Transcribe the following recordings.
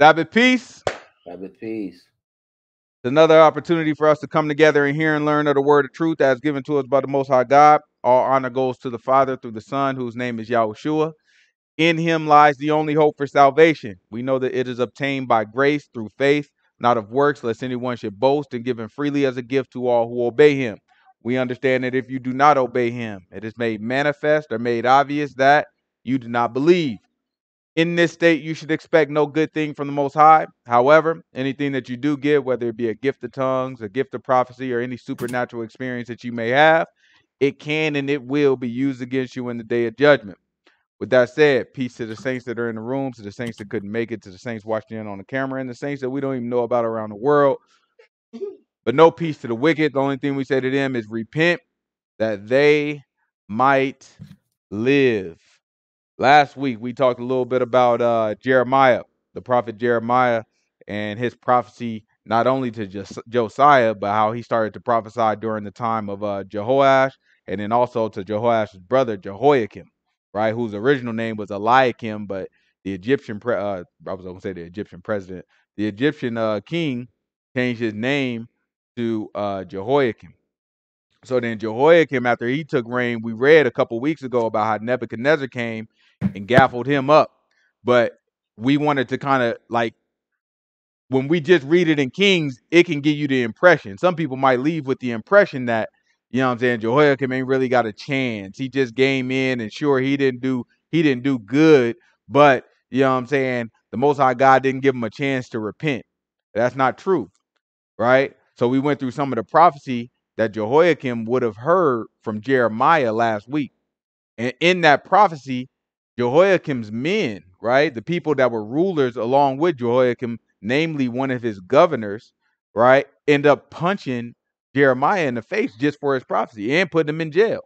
Sabbath peace. Sabbath peace. It's another opportunity for us to come together and hear and learn of the word of truth as given to us by the Most High God. All honor goes to the Father through the Son, whose name is Yahushua. In him lies the only hope for salvation. We know that it is obtained by grace through faith, not of works, lest anyone should boast, and given freely as a gift to all who obey him. We understand that if you do not obey him, it is made manifest or made obvious that you do not believe. In this state, you should expect no good thing from the Most High. However, anything that you do give, whether it be a gift of tongues, a gift of prophecy, or any supernatural experience that you may have, it can and it will be used against you in the day of judgment. With that said, peace to the saints that are in the room, to the saints that couldn't make it, to the saints watching in on the camera, and the saints that we don't even know about around the world. But no peace to the wicked. The only thing we say to them is repent, that they might live. Last week, we talked a little bit about Jeremiah, the prophet Jeremiah, and his prophecy, not only to Josiah, but how he started to prophesy during the time of Jehoash, and then also to Jehoash's brother, Jehoiakim, right, whose original name was Eliakim, but the Egyptian, king changed his name to Jehoiakim. So then Jehoiakim, after he took reign, we read a couple weeks ago about how Nebuchadnezzar came and gaffled him up. But we wanted to kind of, like, when we just read it in Kings, it can give you the impression. Some people might leave with the impression that, you know what I'm saying, Jehoiakim ain't really got a chance. He just came in, and sure, he didn't do good, but, you know what I'm saying, the Most High God didn't give him a chance to repent. That's not true, right? So we went through some of the prophecy that Jehoiakim would have heard from Jeremiah last week. And in that prophecy, Jehoiakim's men, right, the people that were rulers along with Jehoiakim, namely one of his governors, right, end up punching Jeremiah in the face just for his prophecy and putting him in jail.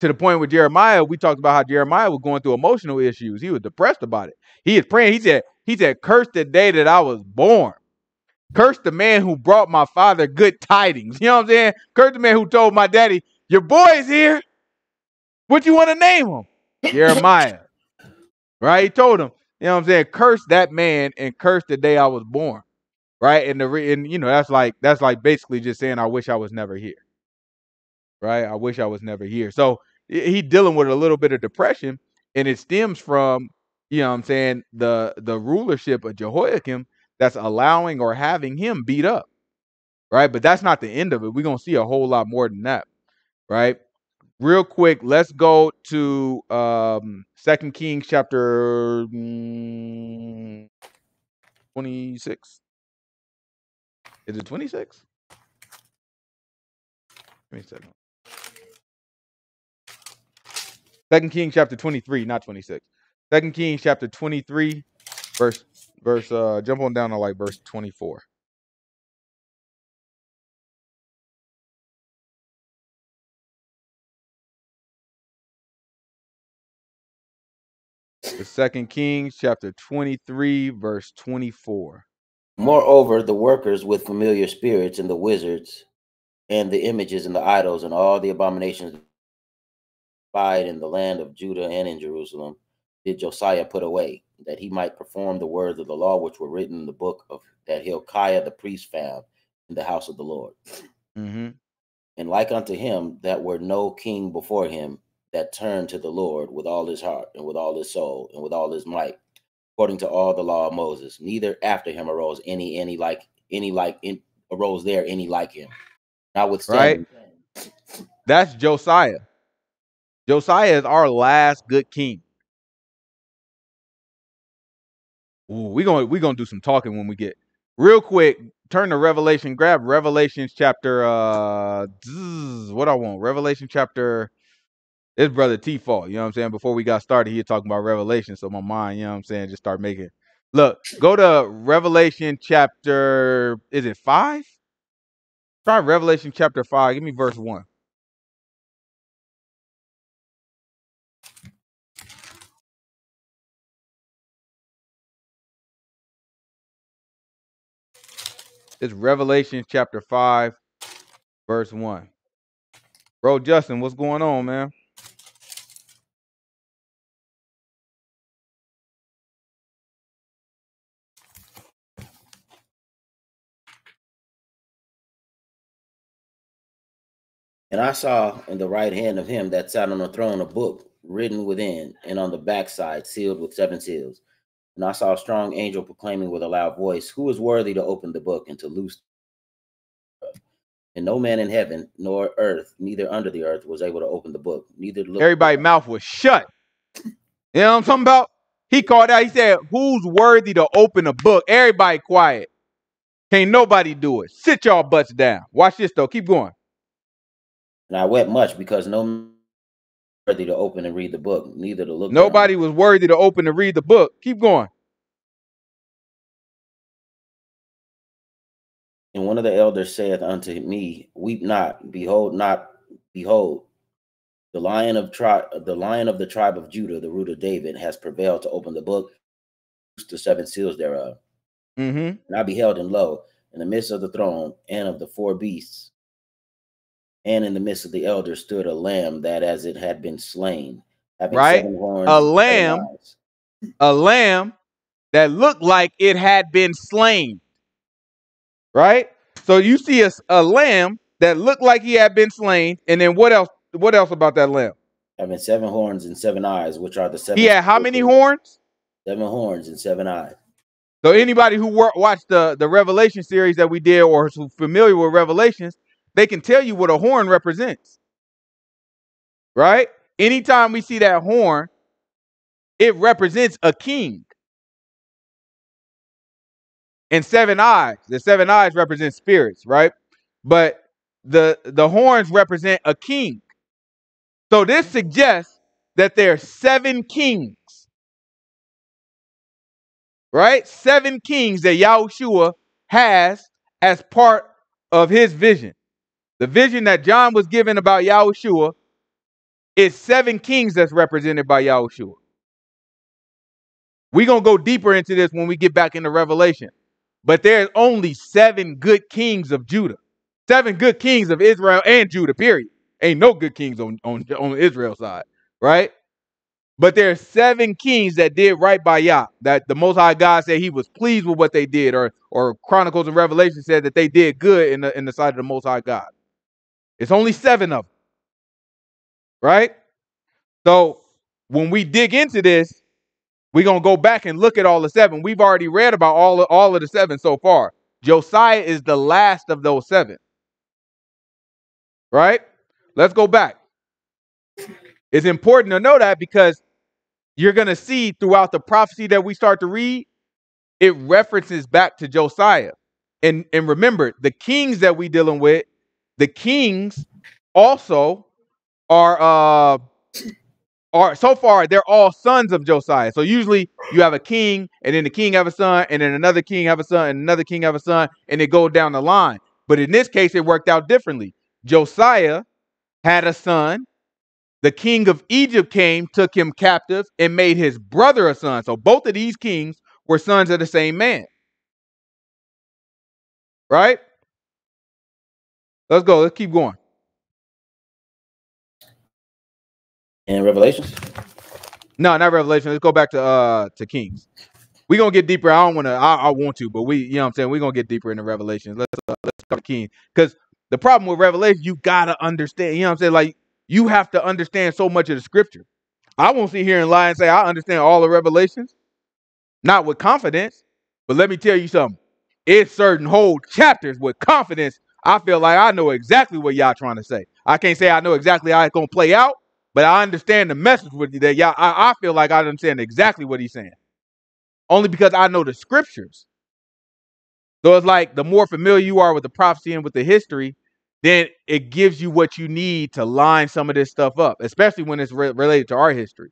To the point with Jeremiah, we talked about how Jeremiah was going through emotional issues. He was depressed about it. He is praying. He said, curse the day that I was born. Curse the man who brought my father good tidings. You know what I'm saying? Curse the man who told my daddy, your boy's here. What you want to name him? Jeremiah. Right? He told him, you know what I'm saying? Curse that man and curse the day I was born. Right? And you know, that's like basically just saying, I wish I was never here. Right? I wish I was never here. So he dealing with a little bit of depression, and it stems from, you know what I'm saying, the rulership of Jehoiakim that's allowing or having him beat up, right? But that's not the end of it. We're going to see a whole lot more than that, right? Real quick, let's go to 2 Kings chapter 26. Is it 26? Give me a second. 2 Kings chapter 23, not 26. 2 Kings chapter 23, verse, jump on down to like verse 24. The 2 Kings chapter 23, verse 24. Moreover, the workers with familiar spirits and the wizards and the images and the idols and all the abominations abide in the land of Judah and in Jerusalem did Josiah put away, that he might perform the words of the law which were written in the book of that Hilkiah the priest found in the house of the Lord. Mm-hmm. And like unto him, that were no king before him that turned to the Lord with all his heart and with all his soul and with all his might, according to all the law of Moses. Neither after him arose any like him. Notwithstanding, right? That's Josiah. Josiah is our last good king. We're gonna do some talking when we get real quick. Turn to Revelation. Grab Revelations chapter. What I want? Revelation chapter. It's brother T fault. You know what I'm saying? Before we got started, he was talking about Revelation, so my mind, you know what I'm saying, just start making. Look, go to Revelation chapter. Is it 5? Try Revelation chapter 5. Give me verse 1. It's Revelation chapter 5, verse 1. Bro, Justin, what's going on, man? And I saw in the right hand of him that sat on the throne a book written within and on the backside, sealed with 7 seals. And I saw a strong angel proclaiming with a loud voice, who is worthy to open the book and to loose? And no man in heaven nor earth, neither under the earth, was able to open the book. Neither looked. Everybody's mouth was shut. You know what I'm talking about? He called out. He said, who's worthy to open a book? Everybody quiet. Can't nobody do it. Sit y'all butts down. Watch this, though. Keep going. And I wept much because no man was worthy to open and read the book, neither to look. Nobody was worthy to open and read the book. Keep going. And one of the elders saith unto me, weep not, behold not, behold, the lion of the tribe of Judah, the root of David, has prevailed to open the book, to 7 seals thereof. And I beheld, and lo, in the midst of the throne and of the 4 beasts, and in the midst of the elders stood a lamb that as it had been slain. Right? A lamb that looked like it had been slain. Right? So you see a lamb that looked like he had been slain. And then what else? What else about that lamb? Having 7 horns and 7 eyes, which are the 7. He had how many horns? 7 horns and 7 eyes. So anybody who watched the Revelation series that we did, or who's familiar with Revelations, they can tell you what a horn represents. Right? Anytime we see that horn, it represents a king. And 7 eyes. The 7 eyes represent spirits, right? But the horns represent a king. So this suggests that there are 7 kings. Right? 7 kings that Yahushua has as part of his vision. The vision that John was given about Yahushua is 7 kings that's represented by Yahushua. We're going to go deeper into this when we get back into Revelation. But there's only 7 good kings of Judah. 7 good kings of Israel and Judah, period. Ain't no good kings on Israel's side, right? But there are 7 kings that did right by Yah, that the Most High God said he was pleased with what they did, or Chronicles and Revelation said that they did good in the sight of the Most High God. It's only 7 of them, right? So when we dig into this, we're going to go back and look at all the 7. We've already read about all of the 7 so far. Josiah is the last of those 7. Right? Let's go back. It's important to know that because you're going to see throughout the prophecy that we start to read, it references back to Josiah. And remember, the kings that we're dealing with, the kings also are so far, they're all sons of Josiah. So usually you have a king, and then the king have a son, and then another king have a son, and another king have a son, and it goes down the line. But in this case, it worked out differently. Josiah had a son. The king of Egypt came, took him captive, and made his brother a son. So both of these kings were sons of the same man. Right? Let's go. Let's keep going. In Revelation? No, not Revelation. Let's go back to Kings. We're going to get deeper. I don't want to. I want to, but we, you know what I'm saying? We're going to get deeper into Revelation. Let's go to Kings. Because the problem with Revelation, you got to understand. You know what I'm saying? Like, you have to understand so much of the scripture. I won't sit here and lie and say I understand all the Revelations. Not with confidence. But let me tell you something. It's certain whole chapters with confidence. I feel like I know exactly what y'all trying to say. I can't say I know exactly how it's going to play out. But I understand the message with you that y'all. I feel like I understand exactly what he's saying. Only because I know the scriptures. So it's like the more familiar you are with the prophecy and with the history, then it gives you what you need to line some of this stuff up, especially when it's related to our history.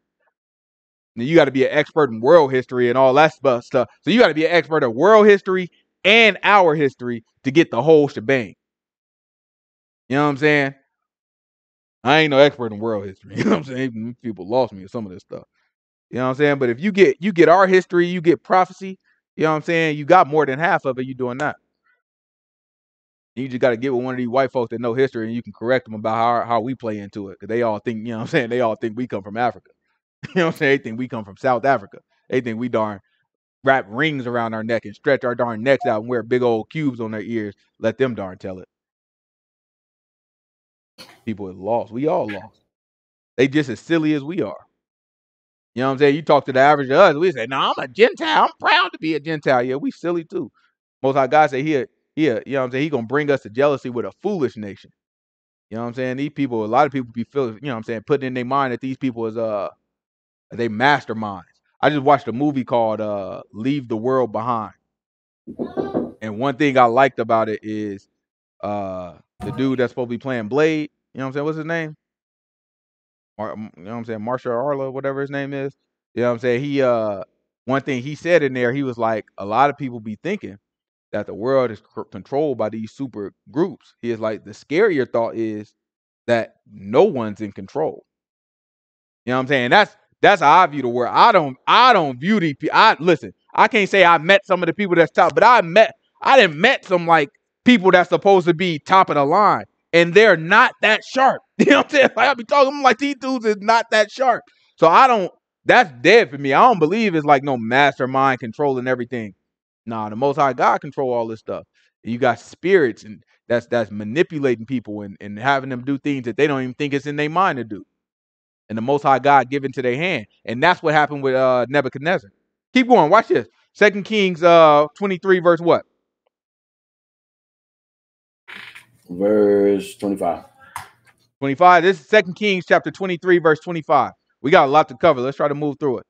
Now, you got to be an expert in world history and all that stuff. So you got to be an expert in world history and our history to get the whole shebang. You know what I'm saying? I ain't no expert in world history. You know what I'm saying? People lost me with some of this stuff. You know what I'm saying? But if you get our history, you get prophecy, you know what I'm saying? You got more than half of it, you doing that. You just got to get with one of these white folks that know history and you can correct them about how we play into it. Because they all think, you know what I'm saying? They all think we come from Africa. You know what I'm saying? They think we come from South Africa. They think we darn wrap rings around our neck and stretch our darn necks out and wear big old cubes on their ears. Let them darn tell it. People are lost. We all lost. They just as silly as we are. You know what I'm saying? You talk to the average of us, we say, no, I'm a Gentile. I'm proud to be a Gentile. Yeah, we silly too. Most High God said, here, you know what I'm saying? He's going to bring us to jealousy with a foolish nation. You know what I'm saying? These people, a lot of people be feeling, you know what I'm saying, putting in their mind that these people is, they masterminds. I just watched a movie called Leave the World Behind. And one thing I liked about it is the dude that's supposed to be playing Blade, you know what I'm saying? What's his name? You know what I'm saying? Marsha Arla, whatever his name is. You know what I'm saying? He, one thing he said in there, he was like, a lot of people be thinking that the world is controlled by these super groups. He is like, the scarier thought is that no one's in control. You know what I'm saying? That's how I view the world. I don't view these people. Listen, I can't say I met some of the people that's top, but I done met some like people that's supposed to be top of the line, and they're not that sharp. You know what I'm saying? Like I be talking, I'm like, these dudes is not that sharp. So that's dead for me. I don't believe it's like no mastermind controlling everything. Nah, the Most High God control all this stuff. You got spirits and that's manipulating people and having them do things that they don't even think it's in their mind to do. And the Most High God given to their hand. And that's what happened with Nebuchadnezzar. Keep going. Watch this. 2 Kings 23, verse what? Verse 25. 25. This is 2 Kings chapter 23, verse 25. We got a lot to cover. Let's try to move through it.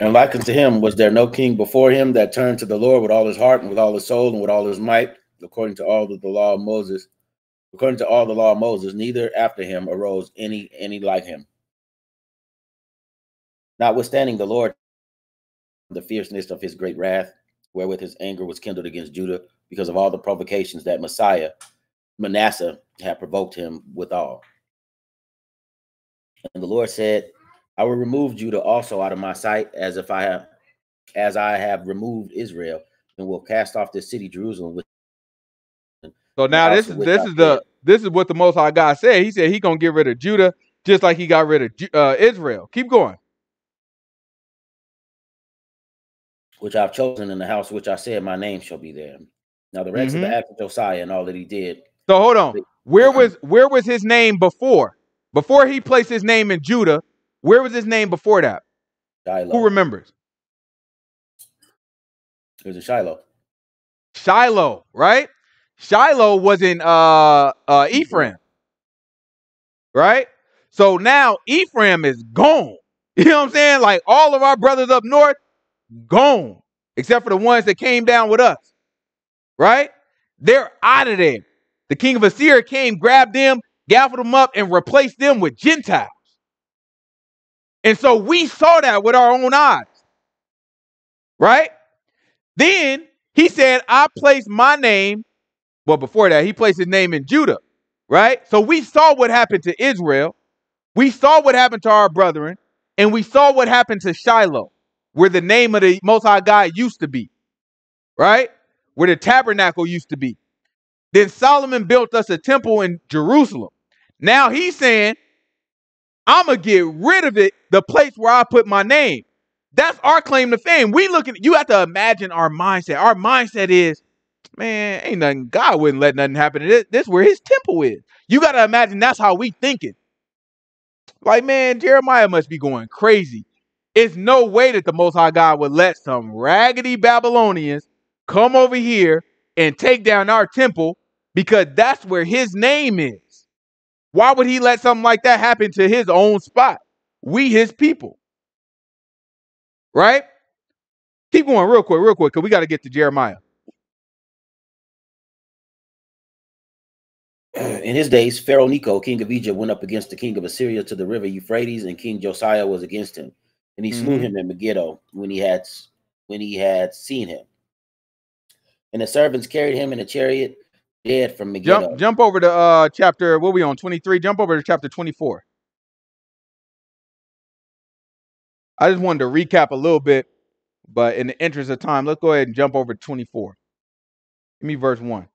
And like unto him, was there no king before him that turned to the Lord with all his heart and with all his soul and with all his might, according to all of the law of Moses. According to all the law of Moses, neither after him arose any like him. Notwithstanding the Lord, the fierceness of his great wrath, wherewith his anger was kindled against Judah, because of all the provocations that Manasseh had provoked him withal. And the Lord said, I will remove Judah also out of my sight, as I have removed Israel, and will cast off this city Jerusalem with. So now this is what the Most High God said. He said he's going to get rid of Judah just like he got rid of Israel. Keep going. Which I've chosen in the house, which I said my name shall be there. Now the rest of the acts of Josiah and all that he did. So hold on. Where was his name before? Before he placed his name in Judah, where was his name before that? Shiloh. Who remembers? It was in Shiloh. Shiloh, right? Shiloh was in Ephraim, right? So now Ephraim is gone. You know what I'm saying? Like all of our brothers up north, gone, except for the ones that came down with us, right? They're out of there. The king of Assyria came, grabbed them, gathered them up, and replaced them with Gentiles. And so we saw that with our own eyes, right? Then he said, I placed my name. Well, before that, he placed his name in Judah, right? So we saw what happened to Israel. We saw what happened to our brethren. And we saw what happened to Shiloh, where the name of the Most High God used to be, right? Where the tabernacle used to be. Then Solomon built us a temple in Jerusalem. Now he's saying, I'm going to get rid of it, the place where I put my name. That's our claim to fame. You have to imagine our mindset. Our mindset is, man, ain't nothing. God wouldn't let nothing happen. This where his temple is. You got to imagine that's how we thinking. Like, man, Jeremiah must be going crazy. It's no way that the Most High God would let some raggedy Babylonians come over here and take down our temple because that's where his name is. Why would he let something like that happen to his own spot? We his people. Right? Keep going real quick, because we got to get to Jeremiah. In his days, Pharaoh Necho, king of Egypt, went up against the king of Assyria to the river Euphrates, and King Josiah was against him. And he slew him in Megiddo when he had seen him. And the servants carried him in a chariot dead from Megiddo. Jump over to chapter, what are we on, 23? Jump over to chapter 24. I just wanted to recap a little bit, but in the interest of time, let's go ahead and jump over to 24. Give me verse 1.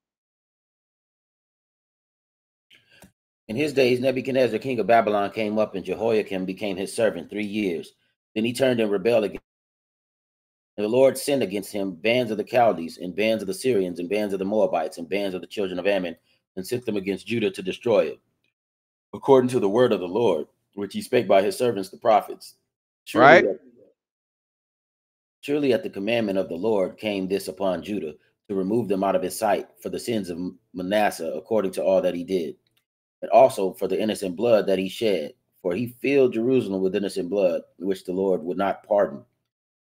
In his days, Nebuchadnezzar, king of Babylon, came up, and Jehoiakim became his servant 3 years. Then he turned and rebelled again. And the Lord sent against him bands of the Chaldees, and bands of the Syrians, and bands of the Moabites, and bands of the children of Ammon, and sent them against Judah to destroy it, according to the word of the Lord, which he spake by his servants, the prophets. Surely at the commandment of the Lord came this upon Judah, to remove them out of his sight for the sins of Manasseh, according to all that he did, and also for the innocent blood that he shed. For he filled Jerusalem with innocent blood, which the Lord would not pardon.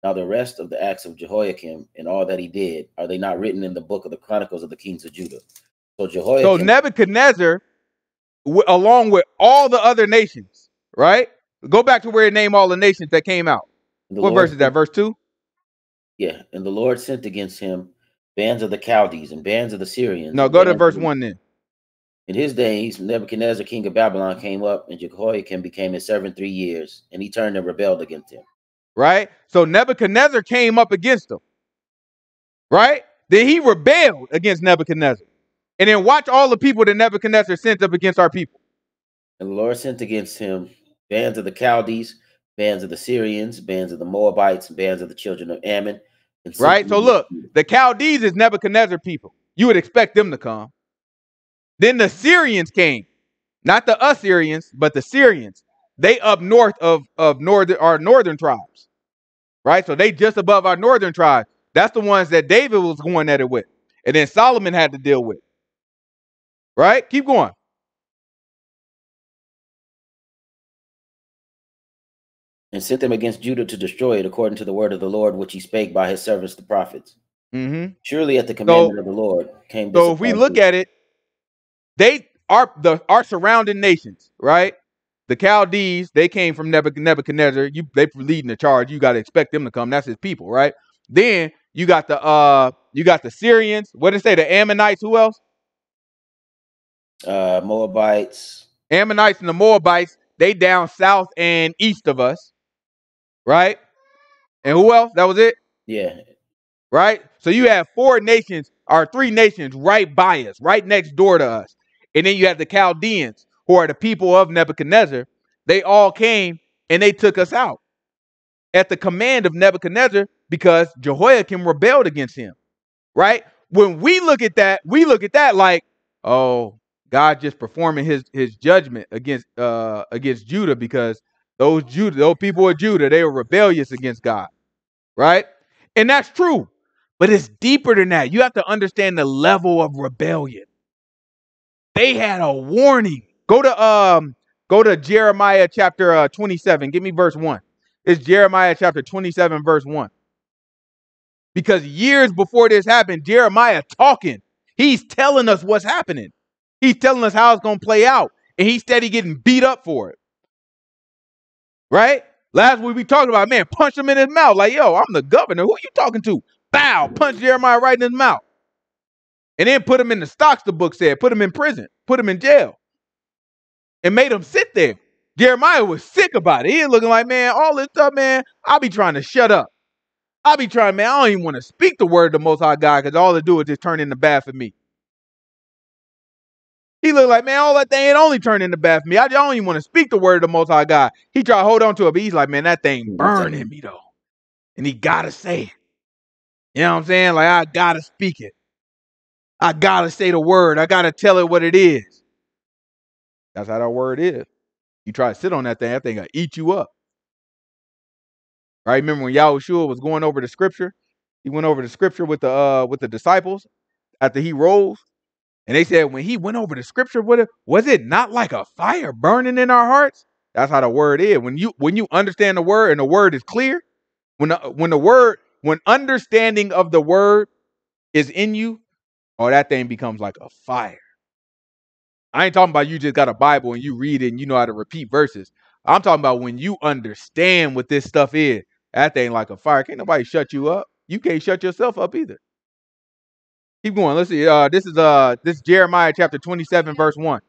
Now the rest of the acts of Jehoiakim and all that he did, are they not written in the book of the Chronicles of the kings of Judah? So Jehoiakim, so Nebuchadnezzar, along with all the other nations, right? Go back to where it named all the nations that came out. What verse is that? Verse 2? Yeah. And the Lord sent against him bands of the Chaldees and bands of the Syrians. No, go to verse 1 then. In his days, Nebuchadnezzar, king of Babylon, came up, and Jehoiakim became his servant 3 years, and he turned and rebelled against him. Right? So Nebuchadnezzar came up against him. Right? Then he rebelled against Nebuchadnezzar. And then watch all the people that Nebuchadnezzar sent up against our people. And the Lord sent against him bands of the Chaldees, bands of the Syrians, bands of the Moabites, bands of the children of Ammon. And right? So look, the Chaldees is Nebuchadnezzar people. You would expect them to come. Then the Syrians came. Not the Assyrians, but the Syrians. They up north of our northern tribes, right? So they just above our northern tribe. That's the ones that David was going at it with. And then Solomon had to deal with, right? Keep going. And sent them against Judah to destroy it according to the word of the Lord, which he spake by his servants, the prophets. Mm-hmm. Surely at the commandment of the Lord came. So if we look at it, they are our surrounding nations, right? The Chaldees, they came from Nebuchadnezzar. They leading the charge. You got to expect them to come. That's his people, right? Then you got the Syrians. What did it say? The Ammonites. Who else? Moabites. Ammonites and the Moabites. They down south and east of us, right? And who else? That was it. Yeah. Right. So you have four nations, or three nations, right by us, right next door to us, and then you have the Chaldeans, who are the people of Nebuchadnezzar. They all came and they took us out at the command of Nebuchadnezzar because Jehoiakim rebelled against him, right? When we look at that like, oh, God just performing his judgment against Judah because those people of Judah, they were rebellious against God, right? And that's true, but it's deeper than that. You have to understand the level of rebellion. They had a warning. Go to Jeremiah chapter 27. Give me verse 1. It's Jeremiah chapter 27, verse 1. Because years before this happened, Jeremiah talking. He's telling us what's happening. He's telling us how it's going to play out. And he's steady getting beat up for it. Right? Last week we talked about, man, punch him in his mouth. Like, yo, I'm the governor. Who are you talking to? Bow, punch Jeremiah right in his mouth. And then put him in the stocks, the book said. Put him in prison. Put him in jail. And made him sit there. Jeremiah was sick about it. He was looking like, man, all this stuff, man, I'll be trying to shut up. I'll be trying, man, I don't even want to speak the word of the Most High God because all it do is just turn into bad for me. He looked like, man, all that thing ain't only turn into bad for me. I don't even want to speak the word of the Most High God. He tried to hold on to it, but he's like, man, that thing burn in me, though. And he got to say it. You know what I'm saying? Like, I got to speak it. I got to say the word. I got to tell it what it is. That's how that word is. You try to sit on that thing will eat you up. Right? Remember when Yahushua was going over the scripture? He went over the scripture with the disciples after he rose. And they said, when he went over the scripture with it, was it not like a fire burning in our hearts? That's how the word is. When you understand the word and the word is clear, when understanding of the word is in you, oh, that thing becomes like a fire. I ain't talking about you just got a Bible and you read it and you know how to repeat verses. I'm talking about when you understand what this stuff is, that thing like a fire. Can't nobody shut you up. You can't shut yourself up either. Keep going. Let's see. This is Jeremiah chapter 27, verse 1.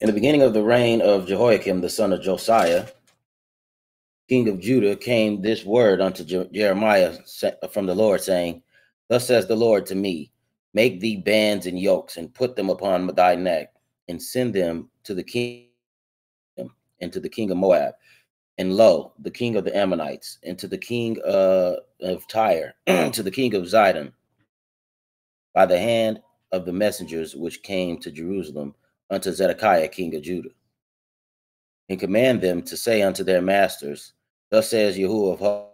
In the beginning of the reign of Jehoiakim, the son of Josiah, king of Judah, came this word unto Jeremiah from the Lord, saying, Thus says the Lord to me, make thee bands and yokes, and put them upon thy neck, and send them to the king of Moab, And lo, the king of the Ammonites, and to the king of Tyre, to the king of Zidon, by the hand of the messengers which came to Jerusalem unto Zedekiah, king of Judah, and command them to say unto their masters, Thus says Yahuwah of hosts,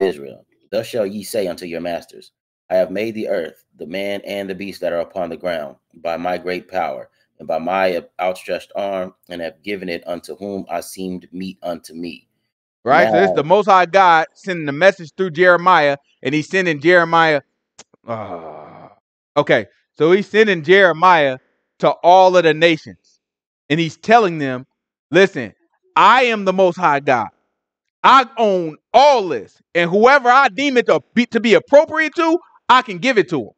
Israel, Thus shall ye say unto your masters, I have made the earth, the man and the beast that are upon the ground, by my great power, and by my outstretched arm, and have given it unto whom I seemed meet unto me. Right? Now, so this is the Most High God sending the message through Jeremiah, and he's sending Jeremiah. Okay, so he's sending Jeremiah to all of the nations, and he's telling them, listen, I am the Most High God. I own all this, and whoever I deem it to be appropriate to, I can give it to him.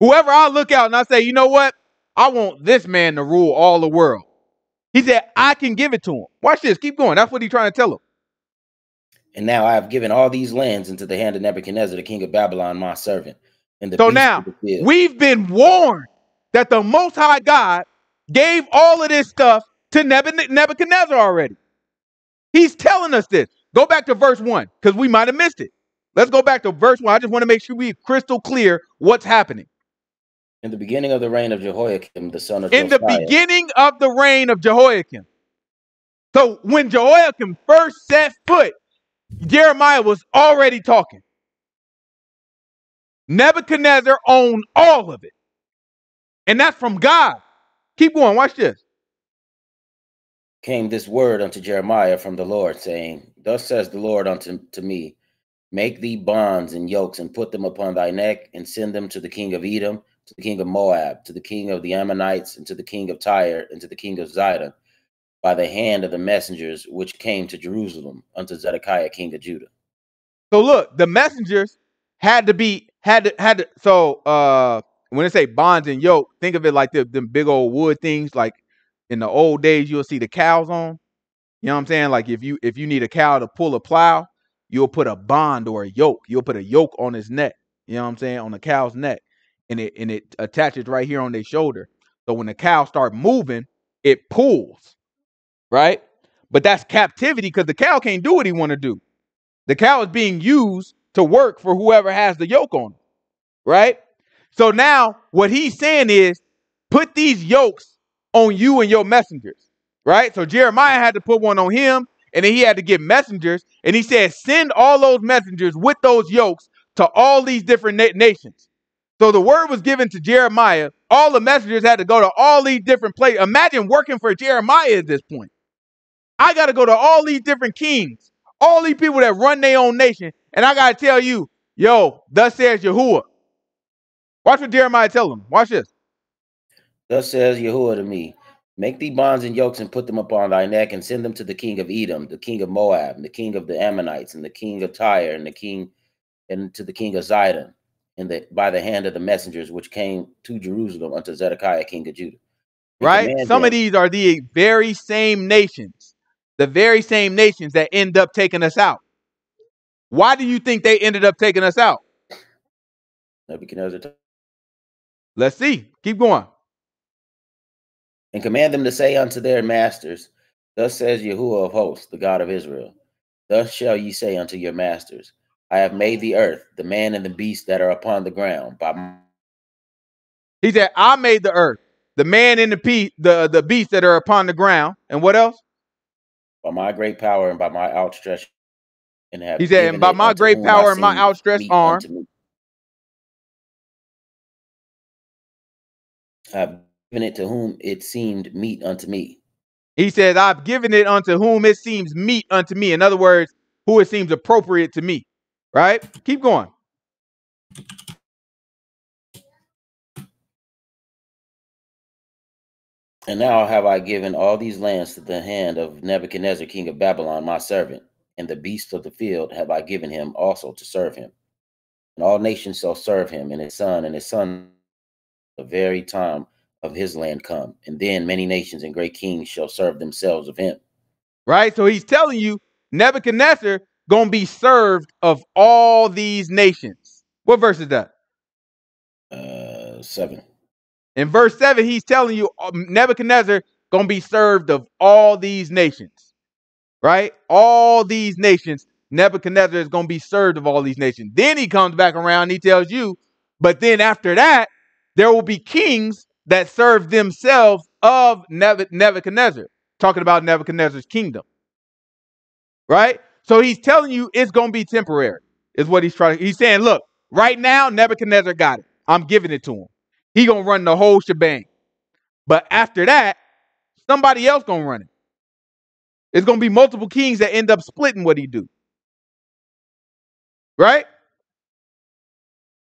Whoever I look out and I say, you know what? I want this man to rule all the world. He said, I can give it to him. Watch this. Keep going. That's what he's trying to tell him. And now I have given all these lands into the hand of Nebuchadnezzar, the king of Babylon, my servant. And the so now we've been warned that the Most High God gave all of this stuff to Nebuchadnezzar already. He's telling us this. Go back to verse 1, because we might have missed it. Let's go back to verse 1. I just want to make sure we're crystal clear what's happening. In the beginning of the reign of Jehoiakim, the son of Josiah. In the beginning of the reign of Jehoiakim. So when Jehoiakim first set foot, Jeremiah was already talking. Nebuchadnezzar owned all of it. And that's from God. Keep going. Watch this. Came this word unto Jeremiah from the Lord, saying, Thus says the Lord unto me, Make thee bonds and yokes, and put them upon thy neck, and send them to the king of Edom, to the king of Moab, to the king of the Ammonites, and to the king of Tyre, and to the king of Zidon, by the hand of the messengers which came to Jerusalem unto Zedekiah, king of Judah. So look, the messengers had to. So when they say bonds and yoke, think of it like them big old wood things, like. In the old days, you'll see the cows on. You know what I'm saying? Like if you need a cow to pull a plow, you'll put a bond or a yoke. You'll put a yoke on his neck. You know what I'm saying? On the cow's neck. And it attaches right here on their shoulder. So when the cow start moving, it pulls. Right? But that's captivity because the cow can't do what he want to do. The cow is being used to work for whoever has the yoke on him. Right? So now what he's saying is put these yokes on you and your messengers, right? So Jeremiah had to put one on him, and then he had to get messengers, and he said, send all those messengers with those yokes to all these different nations. So the word was given to Jeremiah. All the messengers had to go to all these different places. Imagine working for Jeremiah at this point. I got to go to all these different kings, all these people that run their own nation, and I got to tell you, yo, thus says Yahuwah. Watch what Jeremiah tell him. Watch this. Thus says Yahuwah to me, Make thee bonds and yokes and put them upon thy neck and send them to the king of Edom, the king of Moab, and the king of the Ammonites, and the king of Tyre, and to the king of Zidon, by the hand of the messengers which came to Jerusalem unto Zedekiah, king of Judah. Right? Some of these are the very same nations, that end up taking us out. Why do you think they ended up taking us out? Let's see. Keep going. And command them to say unto their masters, Thus says Yahuwah of hosts, the God of Israel, Thus shall ye say unto your masters, I have made the earth, the man and the beast that are upon the ground. He said, I made the earth, the man and the beast that are upon the ground. And what else? By my great power and by my outstretched and have. He said, and by my great power and my outstretched arm. Given it to whom it seemed meet unto me. He said, I've given it unto whom it seems meet unto me. In other words, who it seems appropriate to me. Right? Keep going. And now have I given all these lands to the hand of Nebuchadnezzar, king of Babylon, my servant, and the beasts of the field have I given him also to serve him. And all nations shall serve him and his son the very time of his land come, and then many nations and great kings shall serve themselves of him. Right? So he's telling you Nebuchadnezzar gonna be served of all these nations. What verse is that? 7. In verse 7, he's telling you Nebuchadnezzar gonna be served of all these nations. right? All these nations, Nebuchadnezzar is going to be served of all these nations. Then he comes back around and he tells you, but then after that, there will be kings that serve themselves of Nebuchadnezzar. Talking about Nebuchadnezzar's kingdom, right? So he's telling you it's going to be temporary is what he's trying. He's saying, look, right now, Nebuchadnezzar got it. I'm giving it to him. He going to run the whole shebang. But after that, somebody else going to run it. It's going to be multiple kings that end up splitting what he do. Right?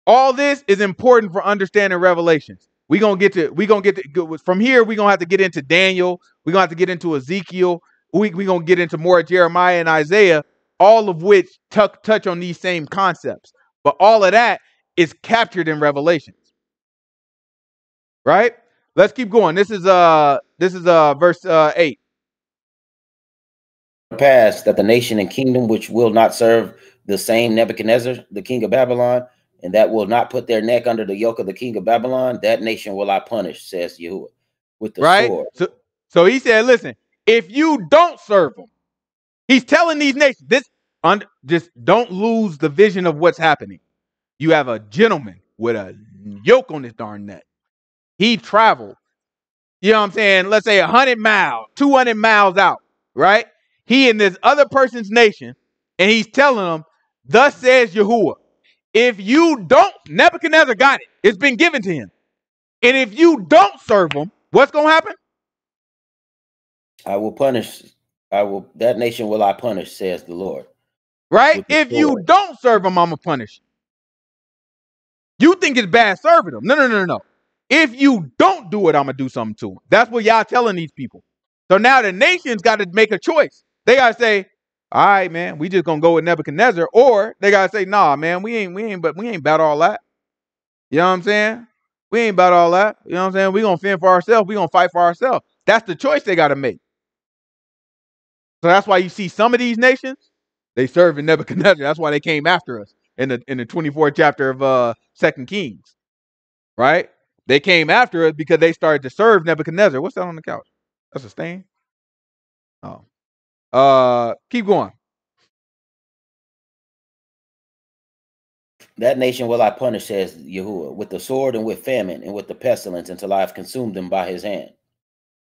All this is important for understanding Revelations. We're going to get to from here. We're going to have to get into Daniel. We're going to have to get into Ezekiel. We're going to get into more Jeremiah and Isaiah, all of which touch on these same concepts. But all of that is captured in Revelations. Right? Let's keep going. This is verse 8. Pass that the nation and kingdom which will not serve the same Nebuchadnezzar, the king of Babylon, and that will not put their neck under the yoke of the king of Babylon, that nation will I punish, says Yahuwah, with the sword. So he said, listen, if you don't serve him, he's telling these nations, just don't lose the vision of what's happening. You have a gentleman with a yoke on his darn neck. He traveled, you know what I'm saying? Let's say 100 miles, 200 miles out, right? He in this other person's nation, and he's telling them, thus says Yahuwah, if you don't, Nebuchadnezzar got it. It's been given to him. And if you don't serve him, what's going to happen? That nation will I punish, says the Lord. Right? If you don't serve him, I'm going to punish you. You think it's bad serving him. No. If you don't do it, I'm going to do something to him. That's what y'all telling these people. So now the nation's got to make a choice. They got to say, all right, man, we just going to go with Nebuchadnezzar. Or they got to say, nah, man, we ain't about all that. You know what I'm saying? We ain't about all that. You know what I'm saying? We're going to fend for ourselves. We're going to fight for ourselves. That's the choice they got to make. So that's why you see some of these nations, they serve in Nebuchadnezzar. That's why they came after us in the 24th chapter of 2 Kings. Right? They came after us because they started to serve Nebuchadnezzar. What's that on the couch? That's a stain. Oh. Keep going. That nation will I punish, says Yahuwah, with the sword and with famine and with the pestilence until I have consumed them by his hand.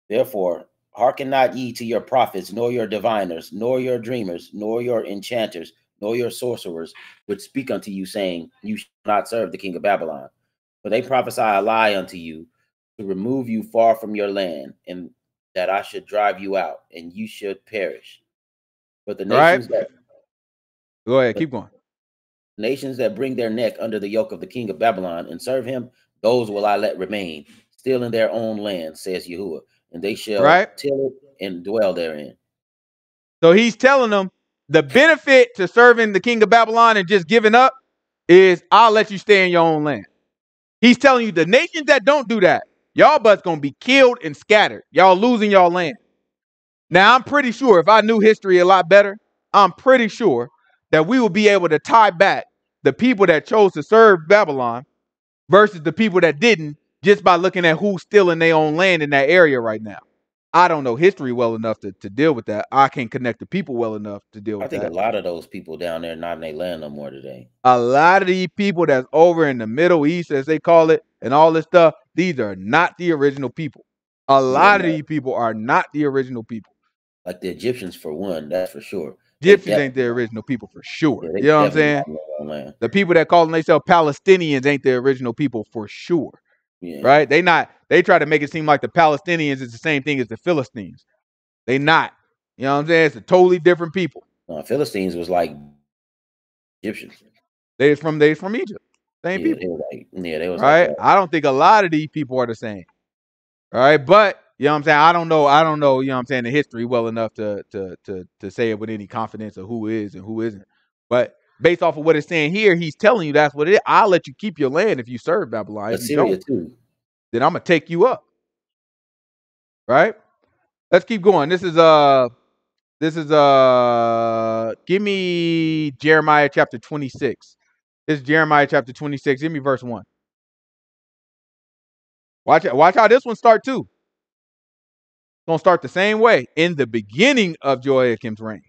Therefore, hearken not ye to your prophets, nor your diviners, nor your dreamers, nor your enchanters, nor your sorcerers, which speak unto you, saying, you shall not serve the king of Babylon. For they prophesy a lie unto you to remove you far from your land, and that I should drive you out, and you should perish. But the nations, right. Go ahead, keep going. Nations that bring their neck under the yoke of the king of Babylon and serve him, those will I let remain, still in their own land, says Yahuwah, and they shall till it and dwell therein. So he's telling them the benefit to serving the king of Babylon and just giving up is I'll let you stay in your own land. He's telling you the nations that don't do that, y'all butts going to be killed and scattered. Y'all losing y'all land. Now, I'm pretty sure if I knew history a lot better, I'm pretty sure that we will be able to tie back the people that chose to serve Babylon versus the people that didn't just by looking at who's still in their own land in that area right now. I don't know history well enough to deal with that. I can't connect the people well enough to deal with that. I think a lot of those people down there not in their land no more today. A lot of these people that's over in the Middle East, as they call it, and all this stuff, these are not the original people. A lot of these people are not the original people. Like the Egyptians, for one, that's for sure. Egyptians ain't the original people for sure. Yeah, you know what I'm saying? The people that call themselves Palestinians ain't the original people for sure. Yeah. Right? They try to make it seem like the Palestinians is the same thing as the Philistines. They not. You know what I'm saying? It's a totally different people. Philistines was like Egyptians. They was from Egypt. Same people. They was right. I don't think a lot of these people are the same. All right. But you know what I'm saying? I don't know, you know what I'm saying, the history well enough to say it with any confidence of who is and who isn't. But based off of what it's saying here, he's telling you that's what it is. I'll let you keep your land if you serve Babylon. If you don't, then I'm gonna take you up. Right? Let's keep going. This is give me Jeremiah chapter 26. This is Jeremiah chapter 26. Give me verse 1. Watch how this one start too. It's going to start the same way in the beginning of Jehoiakim's reign.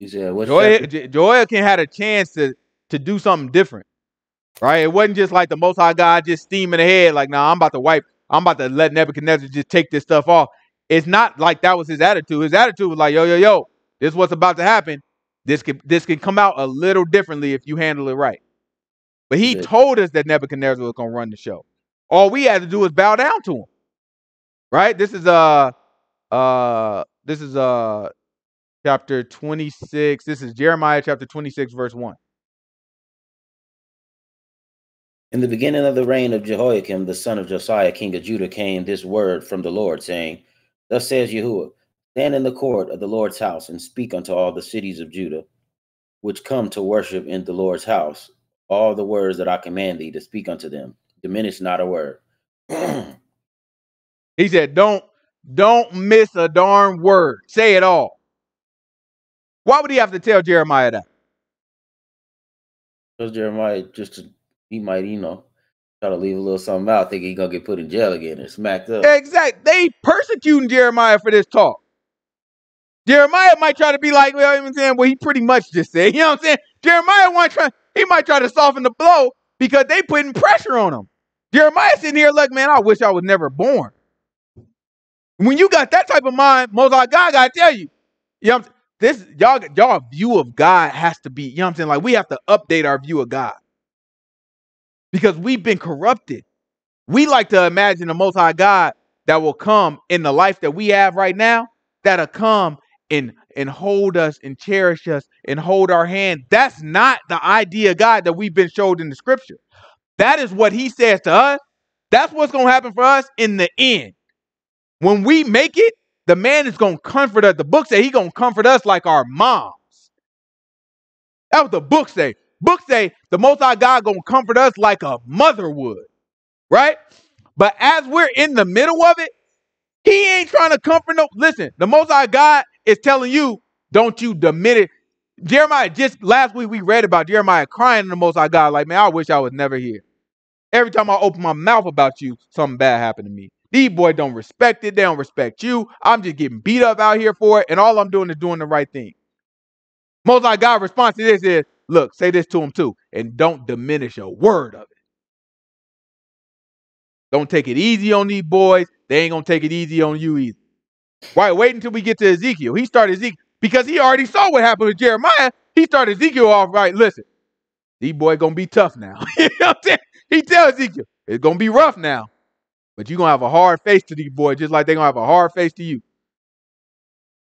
You said, what Jehoiakim had a chance to do something different, right? It wasn't just like the Most High God just steaming ahead, like, nah, I'm about to let Nebuchadnezzar just take this stuff off. It's not like that was his attitude. His attitude was like, yo, yo, yo, this is what's about to happen. This can come out a little differently if you handle it right. But he told us that Nebuchadnezzar was going to run the show. All we had to do was bow down to him, right? This is chapter 26. This is Jeremiah chapter 26, verse 1. In the beginning of the reign of Jehoiakim, the son of Josiah, king of Judah, came this word from the Lord, saying, "Thus says Yahuwah, stand in the court of the Lord's house and speak unto all the cities of Judah, which come to worship in the Lord's house, all the words that I command thee to speak unto them. Diminish not a word." He said, don't miss a darn word. Say it all. Why would he have to tell Jeremiah that? Because Jeremiah he might, try to leave a little something out, thinking he's going to get put in jail again and smacked up. Exactly. They persecuting Jeremiah for this talk. Jeremiah might try to be like, well, you know what I'm saying? Well, he pretty much just said, you know what I'm saying? He might try to soften the blow because they putting pressure on him. Jeremiah's sitting here, look, man, I wish I was never born. When you got that type of mind, Most High God got to tell you, you know what I'm saying? This, y'all view of God has to be, you know what I'm saying? Like, we have to update our view of God. Because we've been corrupted. We like to imagine the Most High God that will come in the life that we have right now, that'll come and hold us and cherish us and hold our hand. That's not the idea of God that we've been showed in the scripture. That is what he says to us. That's what's going to happen for us in the end. When we make it, the man is going to comfort us. The book say he's going to comfort us like our moms. That's what the book say. Books say the Most High God going to comfort us like a mother would, right? But as we're in the middle of it, he ain't trying to comfort no. Listen, the Most High God is telling you, don't you diminish. Jeremiah, just last week we read about Jeremiah crying to the Most High God, like, man, I wish I was never here. Every time I open my mouth about you, something bad happened to me. These boys don't respect it. They don't respect you. I'm just getting beat up out here for it, and all I'm doing is doing the right thing. Most High God's response to this is, look, say this to him too, and don't diminish a word of it. Don't take it easy on these boys. They ain't going to take it easy on you either. Right, wait until we get to Ezekiel. He started Ezekiel because he already saw what happened with Jeremiah. He started Ezekiel off right. Listen, these boys going to be tough now. You know what I'm saying? He tells Ezekiel, it's going to be rough now, but you're going to have a hard face to these boys just like they're going to have a hard face to you.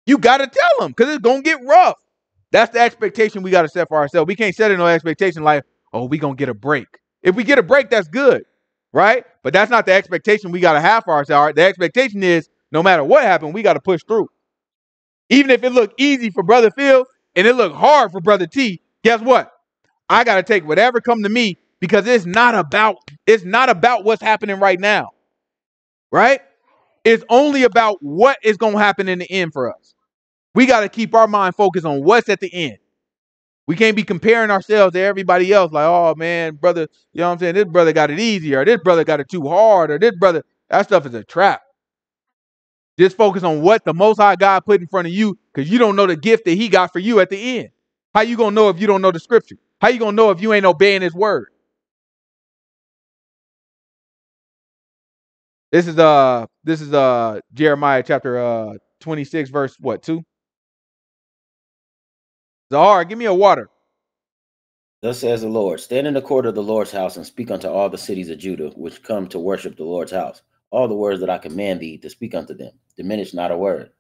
You got to tell them because it's going to get rough. That's the expectation we got to set for ourselves. We can't set no expectation like, oh, we going to get a break. If we get a break, that's good, right? But that's not the expectation we got to have for ourselves. Right? The expectation is no matter what happened, we got to push through. Even if it looked easy for Brother Phil and it looked hard for Brother T, guess what? I got to take whatever come to me because it's not about what's happening right now, right? It's only about what is going to happen in the end for us. We got to keep our mind focused on what's at the end. We can't be comparing ourselves to everybody else like, oh, man, brother, you know what I'm saying? This brother got it easier. Or this brother got it too hard. Or this brother, that stuff is a trap. Just focus on what the Most High God put in front of you because you don't know the gift that he got for you at the end. How you going to know if you don't know the scripture? How you going to know if you ain't obeying his word? This is Jeremiah chapter 26, verse what, 2? Zahar, give me a water. Thus says the Lord, stand in the court of the Lord's house and speak unto all the cities of Judah, which come to worship the Lord's house. All the words that I command thee to speak unto them, diminish not a word.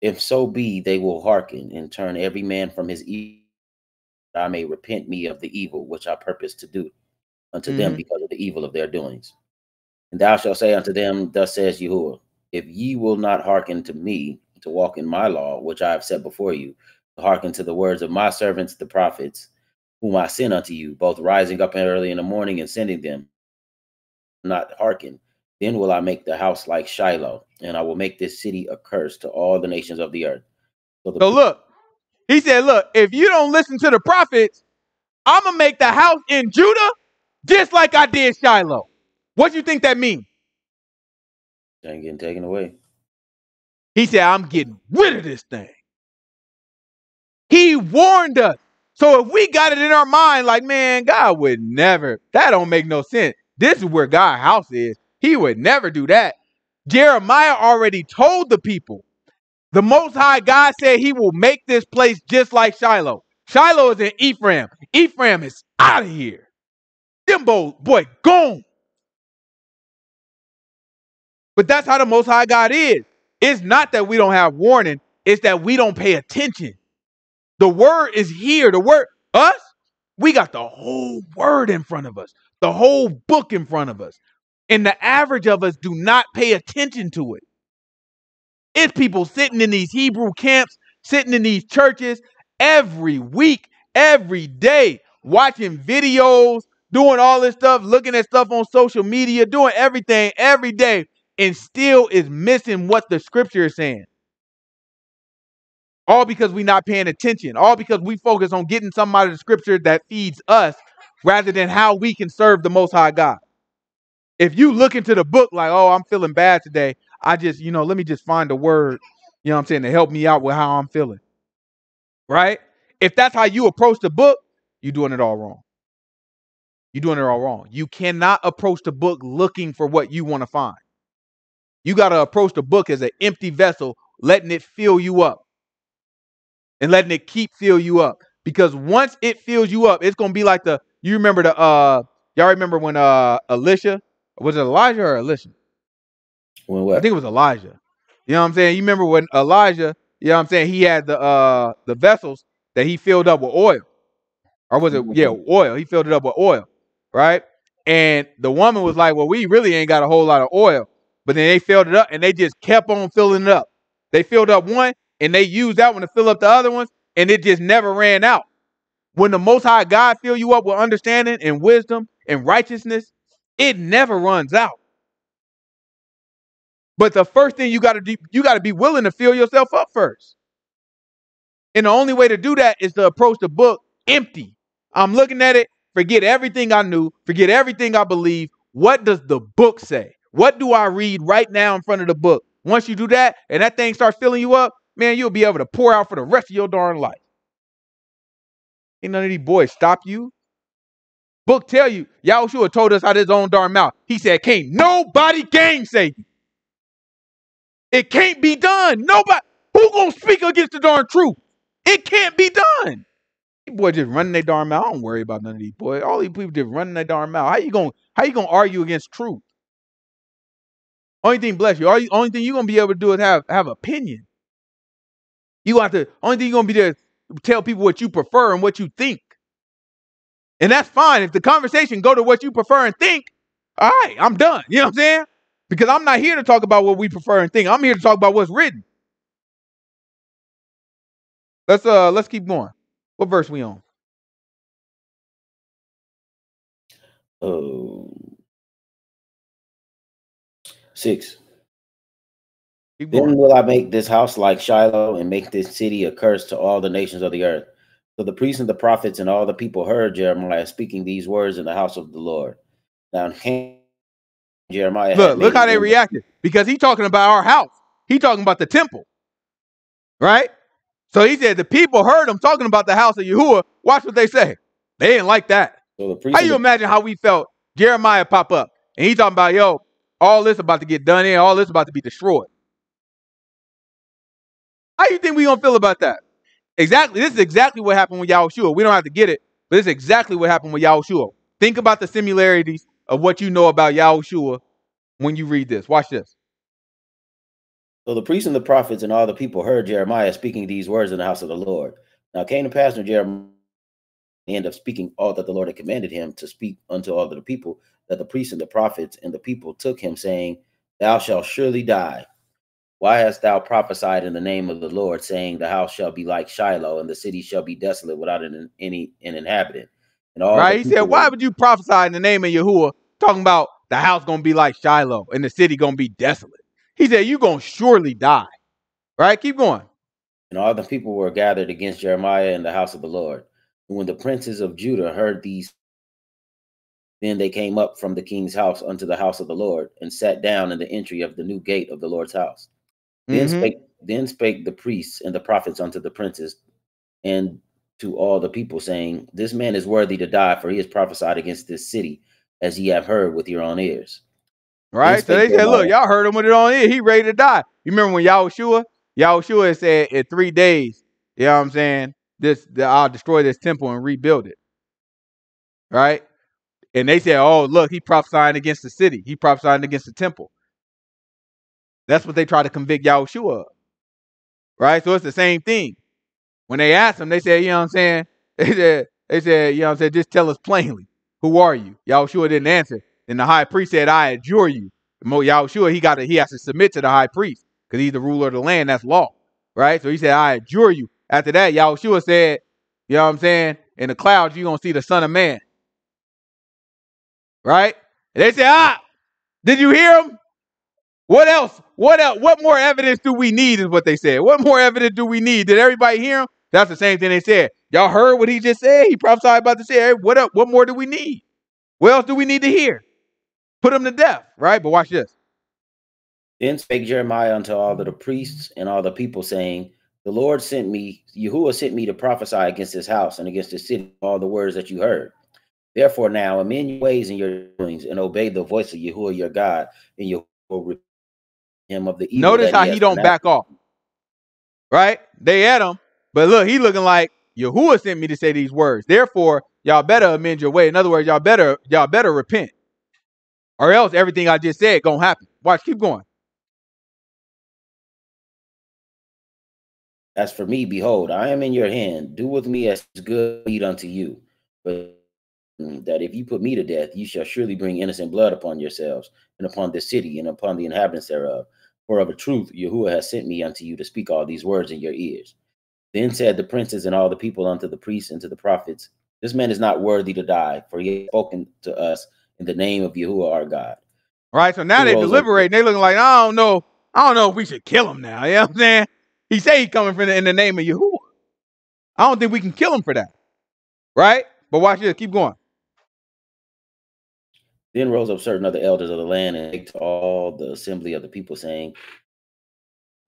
If so be, they will hearken and turn every man from his evil, that I may repent me of the evil which I purpose to do unto them because of the evil of their doings. And thou shalt say unto them, thus says Yahuwah, if ye will not hearken to me to walk in my law, which I have set before you, to hearken to the words of my servants, the prophets, whom I send unto you, both rising up early in the morning and sending them, not hearken, then will I make the house like Shiloh, and I will make this city a curse to all the nations of the earth. So look, he said, look, if you don't listen to the prophets, I'm going to make the house in Judah just like I did Shiloh. What do you think that means? ain't getting taken away. He said, I'm getting rid of this thing. He warned us. So if we got it in our mind, like, man, God would never, that don't make no sense. This is where God's house is. He would never do that. Jeremiah already told the people. The Most High God said he will make this place just like Shiloh. Shiloh is in Ephraim. Ephraim is out of here. Them boy, gone. But that's how the Most High God is. It's not that we don't have warning. It's that we don't pay attention. The word is here. The word, us, we got the whole word in front of us. The whole book in front of us. And the average of us do not pay attention to it. It's people sitting in these Hebrew camps, sitting in these churches every week, every day, watching videos, doing all this stuff, looking at stuff on social media, doing everything every day, and still is missing what the scripture is saying. All because we're not paying attention. All because we focus on getting something out of the scripture that feeds us rather than how we can serve the Most High God. If you look into the book like, oh, I'm feeling bad today. I just, you know, let me just find a word, you know what I'm saying, to help me out with how I'm feeling. Right? If that's how you approach the book, you're doing it all wrong. You're doing it all wrong. You cannot approach the book looking for what you want to find. You got to approach the book as an empty vessel, letting it fill you up and letting it keep fill you up. Because once it fills you up, it's going to be like the, you remember the, y'all remember when Elisha, was it Elijah or Elisha? Well, I think it was Elijah. You know what I'm saying? You remember when Elijah, you know what I'm saying? He had the vessels that he filled up with oil. Or was it, yeah, oil. He filled it up with oil, right? And the woman was like, well, we really ain't got a whole lot of oil. But then they filled it up and they just kept on filling it up. They filled up one and they used that one to fill up the other ones. And it just never ran out. When the Most High God fill you up with understanding and wisdom and righteousness, it never runs out. But the first thing you got to do, you got to be willing to fill yourself up first. And the only way to do that is to approach the book empty. I'm looking at it. Forget everything I knew. Forget everything I believe. What does the book say? What do I read right now in front of the book? Once you do that and that thing starts filling you up, man, you'll be able to pour out for the rest of your darn life. Ain't none of these boys stop you. Book tell you, Yahushua told us out his own darn mouth. He said, can't nobody gainsay you. It can't be done. Nobody. Who gonna speak against the darn truth? It can't be done. These boys just running their darn mouth. I don't worry about none of these boys. All these people just running their darn mouth. How you gonna argue against truth? Only thing, bless you. Only thing you're gonna be able to do is have opinion. You have to. Only thing you're gonna be there to tell people what you prefer and what you think. And that's fine. If the conversation go to what you prefer and think, all right, I'm done. You know what I'm saying? Because I'm not here to talk about what we prefer and think. I'm here to talk about what's written. Let's keep going. What verse we on? Six. Keep going. Then will I make this house like Shiloh and make this city a curse to all the nations of the earth. So the priests and the prophets and all the people heard Jeremiah speaking these words in the house of the Lord. Now came Jeremiah. Look how they reacted, because he's talking about our house. He's talking about the temple, right? So he said the people heard him talking about the house of Yahuwah. Watch what they say. They didn't like that. So how you imagine how we felt? Jeremiah pop up and he's talking about, yo, all this about to get done in, all this about to be destroyed. How you think we gonna feel about that? Exactly. This is exactly what happened with Yahushua. We don't have to get it, but this is exactly what happened with Yahushua. Think about the similarities of what you know about Yahushua when you read this. Watch this. So the priests and the prophets and all the people heard Jeremiah speaking these words in the house of the Lord. Now it came to pass when Jeremiah ended up speaking all that the Lord had commanded him to speak unto all of the people, that the priests and the prophets and the people took him, saying, thou shalt surely die. Why hast thou prophesied in the name of the Lord, saying, the house shall be like Shiloh, and the city shall be desolate without an inhabitant? And all right, he said, why would you prophesy in the name of Yahuwah, talking about the house going to be like Shiloh and the city going to be desolate? He said, you're going to surely die. Right? Keep going. And all the people were gathered against Jeremiah in the house of the Lord. And when the princes of Judah heard these Then they came up from the king's house unto the house of the Lord, and sat down in the entry of the new gate of the Lord's house. Then spake the priests and the prophets unto the princes and to all the people, saying, This man is worthy to die, for he has prophesied against this city, as ye have heard with your own ears. Right? So they said, look, y'all heard him with your own ear. He ready to die. You remember when Yahushua said, in 3 days, you know what I'm saying, I'll destroy this temple and rebuild it. Right? And they said, oh, look, he prophesying against the city. He prophesying against the temple. That's what they try to convict Yahushua of. Right? So it's the same thing. When they asked him, they said, you know what I'm saying? They said, you know what I'm saying? Just tell us plainly, who are you? Yahushua didn't answer. Then the high priest said, I adjure you. Yahushua, he has to submit to the high priest because he's the ruler of the land. That's law. Right? So he said, I adjure you. After that, Yahushua said, you know what I'm saying? In the clouds, you're going to see the Son of Man. Right? And they said, did you hear him? What else? What else? What more evidence do we need is what they said. What more evidence do we need? Did everybody hear him? That's the same thing they said. Y'all heard what he just said? He prophesied about to say, hey, what up? What more do we need? What else do we need to hear? Put him to death, right? But watch this. Then spake Jeremiah unto all the priests and all the people, saying, The Lord sent me, Yahuwah sent me to prophesy against this house and against this city, all the words that you heard. Therefore now amend your ways and your doings, and obey the voice of Yahuwah your God, and Yahuwah will him of the evil. Notice how he don't back off. Right? They at him, but look, he looking like Yahuwah sent me to say these words. Therefore, y'all better amend your way. In other words, y'all better repent, or else everything I just said gonna happen. Watch, keep going. As for me, behold, I am in your hand. Do with me as good meat unto you. But that if you put me to death, you shall surely bring innocent blood upon yourselves, and upon this city, and upon the inhabitants thereof. For of a truth, Yahuwah has sent me unto you to speak all these words in your ears. Then said the princes and all the people unto the priests and to the prophets, This man is not worthy to die, for he has spoken to us in the name of Yahuwah our God. All right, so now they're deliberating. They're looking like, I don't know if we should kill him now. You know what I'm saying? He say he's coming from in the name of Yahuwah. I don't think we can kill him for that. Right? But watch this. Keep going. Then rose up certain other elders of the land and spake to all the assembly of the people, saying,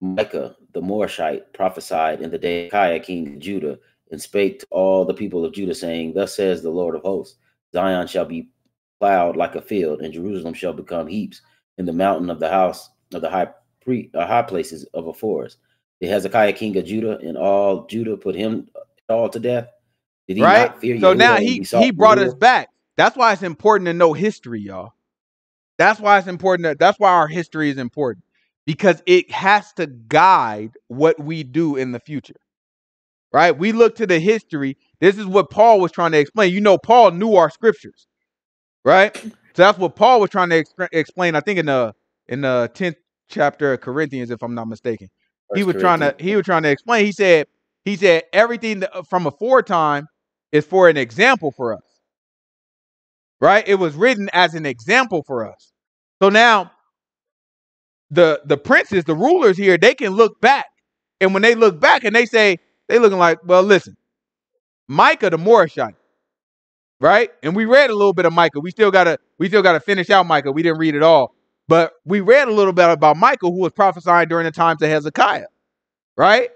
Micah the Moreshite prophesied in the day of Zedekiah king of Judah, and spake to all the people of Judah, saying, Thus says the Lord of hosts, Zion shall be plowed like a field, and Jerusalem shall become heaps, and the mountain of the house of the high places of a forest. Did Hezekiah king of Judah and all Judah put him all to death? Did he not fear Yahuwah? So now he brought us back. That's why it's important to know history, y'all. That's why it's important. That's why our history is important, because it has to guide what we do in the future. Right? We look to the history. This is what Paul was trying to explain. You know, Paul knew our scriptures. Right? So that's what Paul was trying to explain, I think, in the 10th chapter of Corinthians, if I'm not mistaken. He was trying to explain. He said everything from aforetime is for an example for us. Right? It was written as an example for us. So now the princes, the rulers here, they can look back. And when they look back and they say, they looking like, well, listen, Micah the Moreshite. Right? And we read a little bit of Micah. We still gotta finish out Micah. We didn't read it all. But we read a little bit about Micah, who was prophesying during the times of Hezekiah. Right?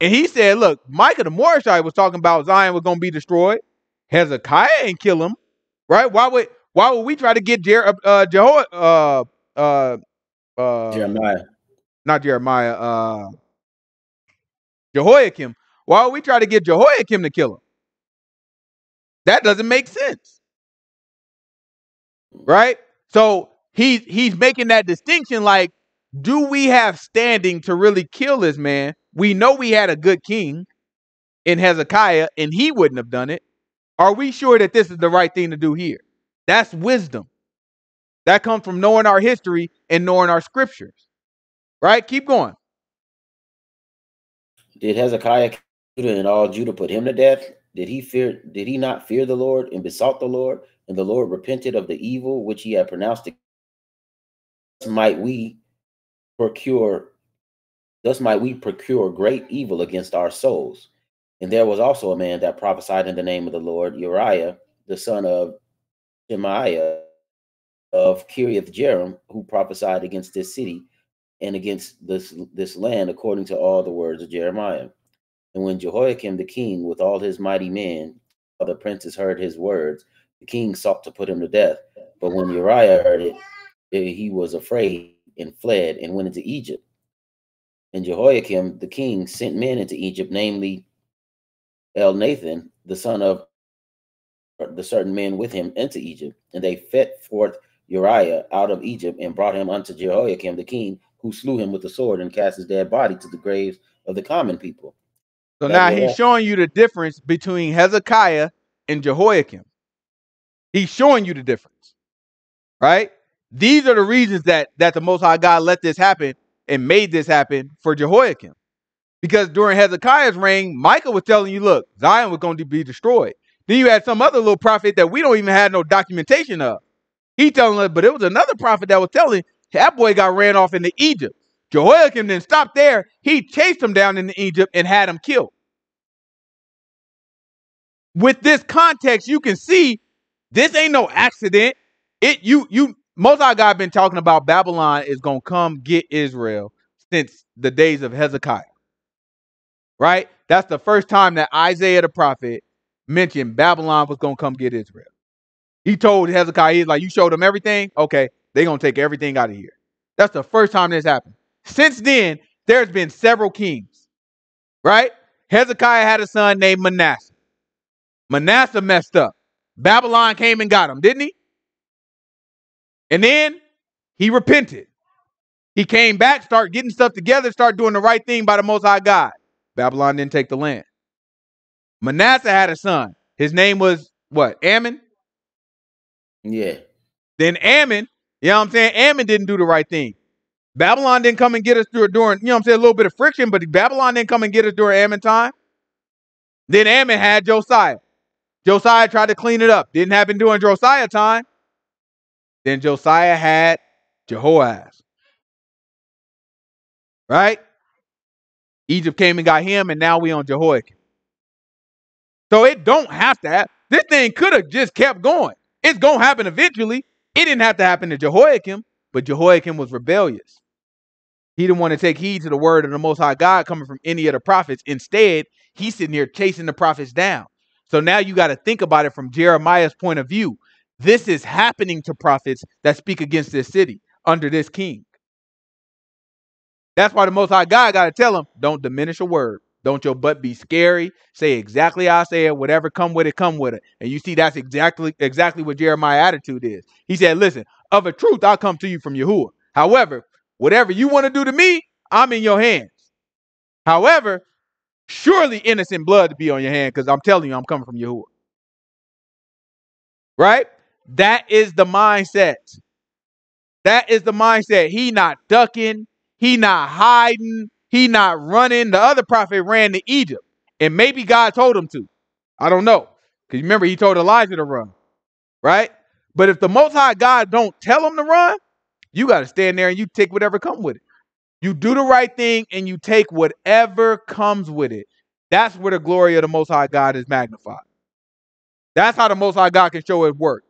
And he said, look, Micah the Moreshite was talking about Zion was gonna be destroyed. Hezekiah ain't kill him. Right? Why would we try to get Jehoiakim? Why would we try to get Jehoiakim to kill him? That doesn't make sense. Right? So he's making that distinction. Like, do we have standing to really kill this man? We know we had a good king in Hezekiah, and he wouldn't have done it. Are we sure that this is the right thing to do here? That's wisdom. That comes from knowing our history and knowing our scriptures. Right? Keep going. Did Hezekiah and all Judah put him to death? Did he not fear the Lord, and besought the Lord, and the Lord repented of the evil which he had pronounced? Thus might we procure great evil against our souls. And there was also a man that prophesied in the name of the Lord, Uriah, the son of Jeremiah of Kiriath-Jearim, who prophesied against this city and against this land, according to all the words of Jeremiah. And when Jehoiakim the king, with all his mighty men, all the princes heard his words, the king sought to put him to death. But when Uriah heard it, he was afraid and fled and went into Egypt. And Jehoiakim the king sent men into Egypt, namely Elnathan, the son of the certain men with him, into Egypt. And they fed forth Uriah out of Egypt and brought him unto Jehoiakim the king, who slew him with the sword and cast his dead body to the graves of the common people. So now he's showing you the difference between Hezekiah and Jehoiakim. He's showing you the difference, right? These are the reasons that the Most High God let this happen and made this happen for Jehoiakim. Because during Hezekiah's reign, Micah was telling you, look, Zion was going to be destroyed. Then you had some other little prophet that we don't even have no documentation of. He telling us, but it was another prophet that was telling that boy got ran off into Egypt. Jehoiakim didn't stop there. He chased him down into Egypt and had him killed. With this context, you can see this ain't no accident. Most High God been talking about Babylon is going to come get Israel since the days of Hezekiah. Right? That's the first time that Isaiah the prophet mentioned Babylon was going to come get Israel. He told Hezekiah, he's like, you showed them everything? Okay, they're going to take everything out of here. That's the first time this happened. Since then, there's been several kings, right? Hezekiah had a son named Manasseh. Manasseh messed up. Babylon came and got him, didn't he? And then he repented. He came back, started getting stuff together, started doing the right thing by the Most High God. Babylon didn't take the land. Manasseh had a son. His name was what? Ammon? Yeah. Then Ammon, you know what I'm saying? Ammon didn't do the right thing. Babylon didn't come and get us through during, you know what I'm saying, a little bit of friction, but Babylon didn't come and get us during Ammon time. Then Ammon had Josiah. Josiah tried to clean it up. Didn't happen during Josiah time. Then Josiah had Jehoash. Right? Egypt came and got him, and now we on Jehoiakim. So it don't have to happen. This thing could have just kept going. It's going to happen eventually. It didn't have to happen to Jehoiakim, but Jehoiakim was rebellious. He didn't want to take heed to the word of the Most High God coming from any of the prophets. Instead, he's sitting here chasing the prophets down. So now you got to think about it from Jeremiah's point of view. This is happening to prophets that speak against this city under this king. That's why the Most High God got to tell him, don't diminish a word. Don't your butt be scary. Say exactly how I say it. Whatever, come with it, come with it. And you see, that's exactly what Jeremiah's attitude is. He said, listen, of a truth, I'll come to you from Yahuwah. However, whatever you want to do to me, I'm in your hands. However, surely innocent blood to be on your hand, because I'm telling you, I'm coming from Yahuwah. Right? That is the mindset. That is the mindset. He not ducking. He not hiding. He not running. The other prophet ran to Egypt, and maybe God told him to. I don't know, because remember he told Elijah to run, right? But if the Most High God don't tell him to run, you got to stand there and you take whatever comes with it. You do the right thing and you take whatever comes with it. That's where the glory of the Most High God is magnified. That's how the Most High God can show his work.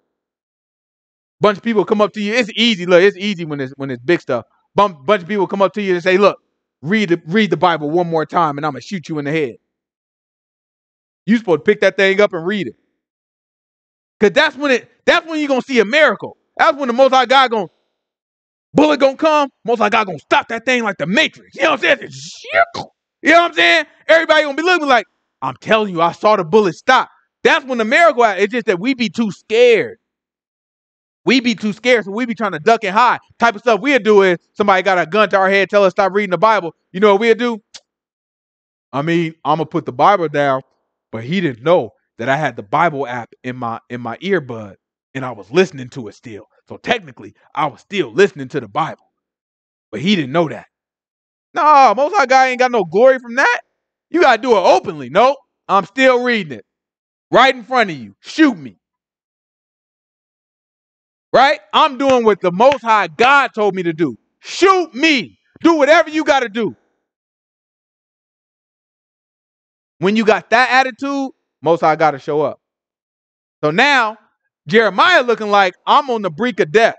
Bunch of people come up to you. It's easy. Look, it's easy when it's big stuff. Bunch of people come up to you and say, look, Read the Bible one more time and I'm going to shoot you in the head. You supposed to pick that thing up and read it. Because that's when you're going to see a miracle. That's when the Most High God going to, bullet going to come. Most High God going to stop that thing like the Matrix. You know what I'm saying? You know what I'm saying? Everybody going to be looking like, I'm telling you, I saw the bullet stop. That's when the miracle, it's just that we be too scared. We be too scared, so we be trying to duck and hide. Type of stuff we'll do is somebody got a gun to our head, tell us stop reading the Bible. You know what we'll do? I mean, I'm going to put the Bible down, but he didn't know that I had the Bible app in my earbud, and I was listening to it still. So technically, I was still listening to the Bible, but he didn't know that. No, Most High God ain't got no glory from that. You got to do it openly. No, I'm still reading it. Right in front of you. Shoot me. Right? I'm doing what the Most High God told me to do. Shoot me. Do whatever you got to do. When you got that attitude, Most High got to show up. So now Jeremiah looking like, I'm on the brink of death.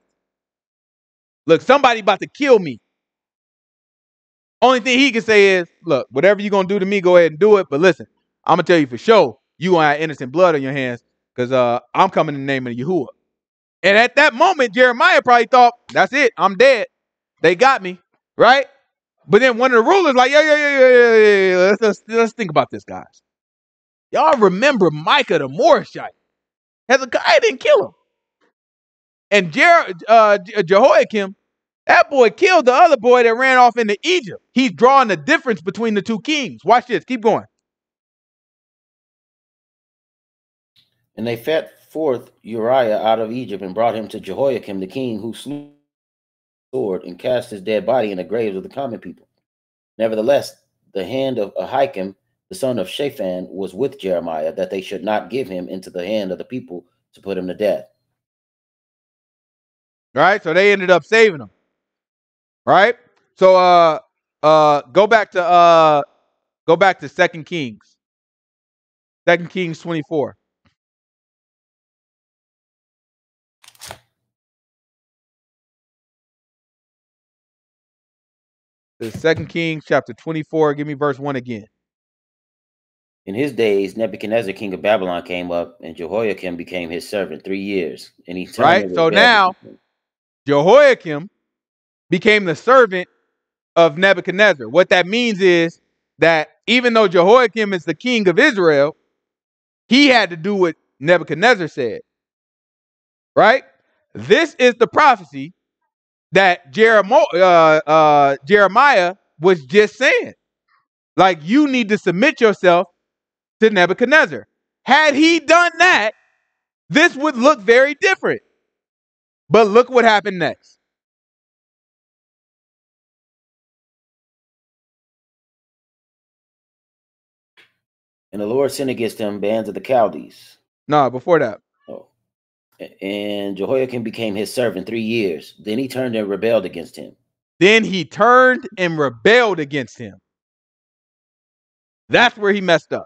Look, somebody about to kill me. Only thing he can say is, look, whatever you're going to do to me, go ahead and do it. But listen, I'm going to tell you for sure, you going to have innocent blood on your hands because I'm coming in the name of Yahuwah. And at that moment, Jeremiah probably thought, that's it. I'm dead. They got me. Right? But then one of the rulers like, yeah. Let's think about this, guys. Y'all remember Micah the Moreshite. Hezekiah didn't kill him. And Jehoiakim, that boy killed the other boy that ran off into Egypt. He's drawing the difference between the two kings. Watch this. Keep going. And they fed forth Uriah out of Egypt and brought him to Jehoiakim, the king, who slew the sword and cast his dead body in the graves of the common people. Nevertheless, the hand of Ahikam, the son of Shaphan, was with Jeremiah, that they should not give him into the hand of the people to put him to death. Right? So they ended up saving him. Right? So go back to 2 Kings. 2 Kings 24. The 2 Kings chapter 24, give me verse 1 again. In his days, Nebuchadnezzar, king of Babylon, came up, and Jehoiakim became his servant 3 years. And he right. So now Jehoiakim became the servant of Nebuchadnezzar. What that means is that even though Jehoiakim is the king of Israel, he had to do what Nebuchadnezzar said. Right? This is the prophecy that Jeremiah was just saying. Like, you need to submit yourself to Nebuchadnezzar. Had he done that, this would look very different. But look what happened next. And the Lord sent against him bands of the Chaldees. No, before that. Oh. And Jehoiakim became his servant 3 years. Then he turned and rebelled against him. That's where he messed up.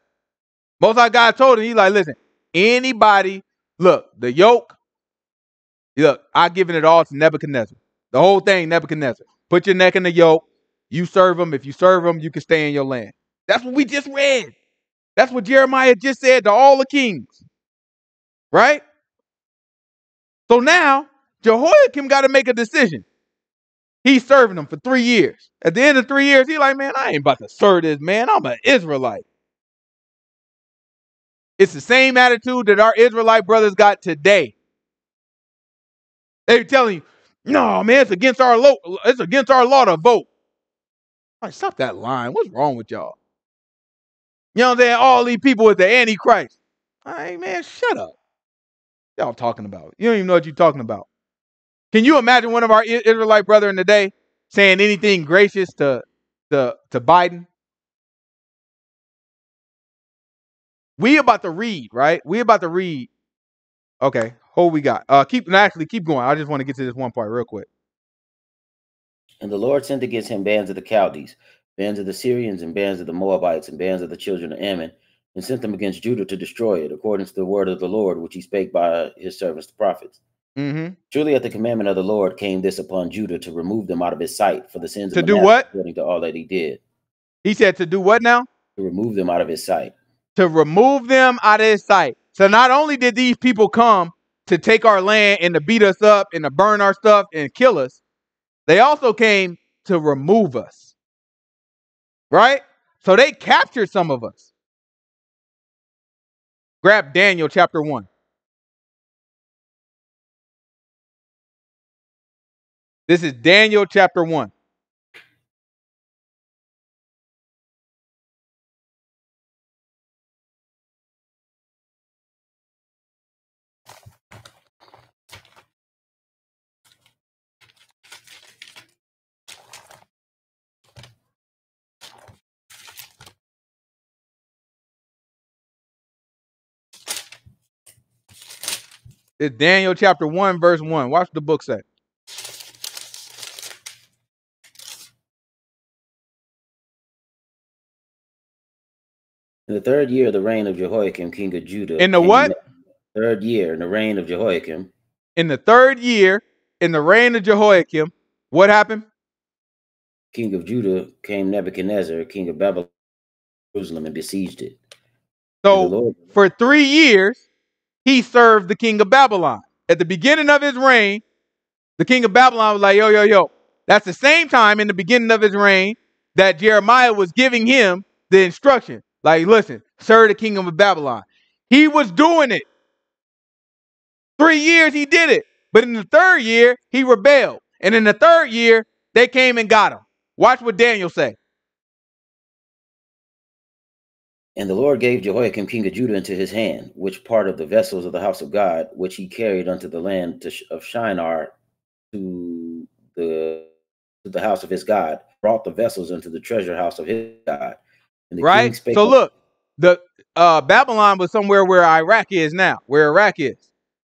Most High God told him, he's like, listen, anybody, look, the yoke, look, I've given it all to Nebuchadnezzar. The whole thing, Nebuchadnezzar. Put your neck in the yoke. You serve him. If you serve him, you can stay in your land. That's what we just read. That's what Jeremiah just said to all the kings. Right? So now, Jehoiakim got to make a decision. He's serving them for 3 years. At the end of 3 years, he's like, man, I ain't about to serve this, man. I'm an Israelite. It's the same attitude that our Israelite brothers got today. They're telling you, no, man, it's against our law to vote. Like, stop that line. What's wrong with y'all? You know what I'm saying? All these people with the Antichrist. Hey, man, shut up. Y'all talking about? You don't even know what you're talking about. Can you imagine one of our Israelite brethren today saying anything gracious to Biden? We about to read, right? We about to read. Okay, hold we got. Keep going. I just want to get to this one part real quick. And the Lord sent against him bands of the Chaldees, bands of the Syrians, and bands of the Moabites, and bands of the children of Ammon, and sent them against Judah to destroy it, according to the word of the Lord, which he spake by his servants the prophets. Mm-hmm. Truly at the commandment of the Lord came this upon Judah, to remove them out of his sight for the sins of Manasseh, what? According to all that he did. He said to do what now? To remove them out of his sight. To remove them out of his sight. So not only did these people come to take our land and to beat us up and to burn our stuff and kill us, they also came to remove us. Right? So they captured some of us. Grab Daniel chapter 1. This is Daniel chapter 1. It's Daniel chapter 1, verse 1. Watch the book say. In the third year of the reign of Jehoiakim, king of Judah. In the what? Third year in the reign of Jehoiakim. In the third year in the reign of Jehoiakim, what happened? King of Judah came Nebuchadnezzar, king of Babylon, Jerusalem, and besieged it. So for 3 years, he served the king of Babylon. At the beginning of his reign, the king of Babylon was like, yo, yo, yo. That's the same time in the beginning of his reign that Jeremiah was giving him the instruction. Like, listen, serve the kingdom of Babylon. He was doing it. 3 years he did it. But in the third year, he rebelled. And in the third year, they came and got him. Watch what Daniel said. And the Lord gave Jehoiakim king of Judah into his hand, which part of the vessels of the house of God, which he carried unto the land of Shinar to the house of his God, brought the vessels into the treasure house of his God. And the right? So look, the Babylon was somewhere where Iraq is now, where Iraq is.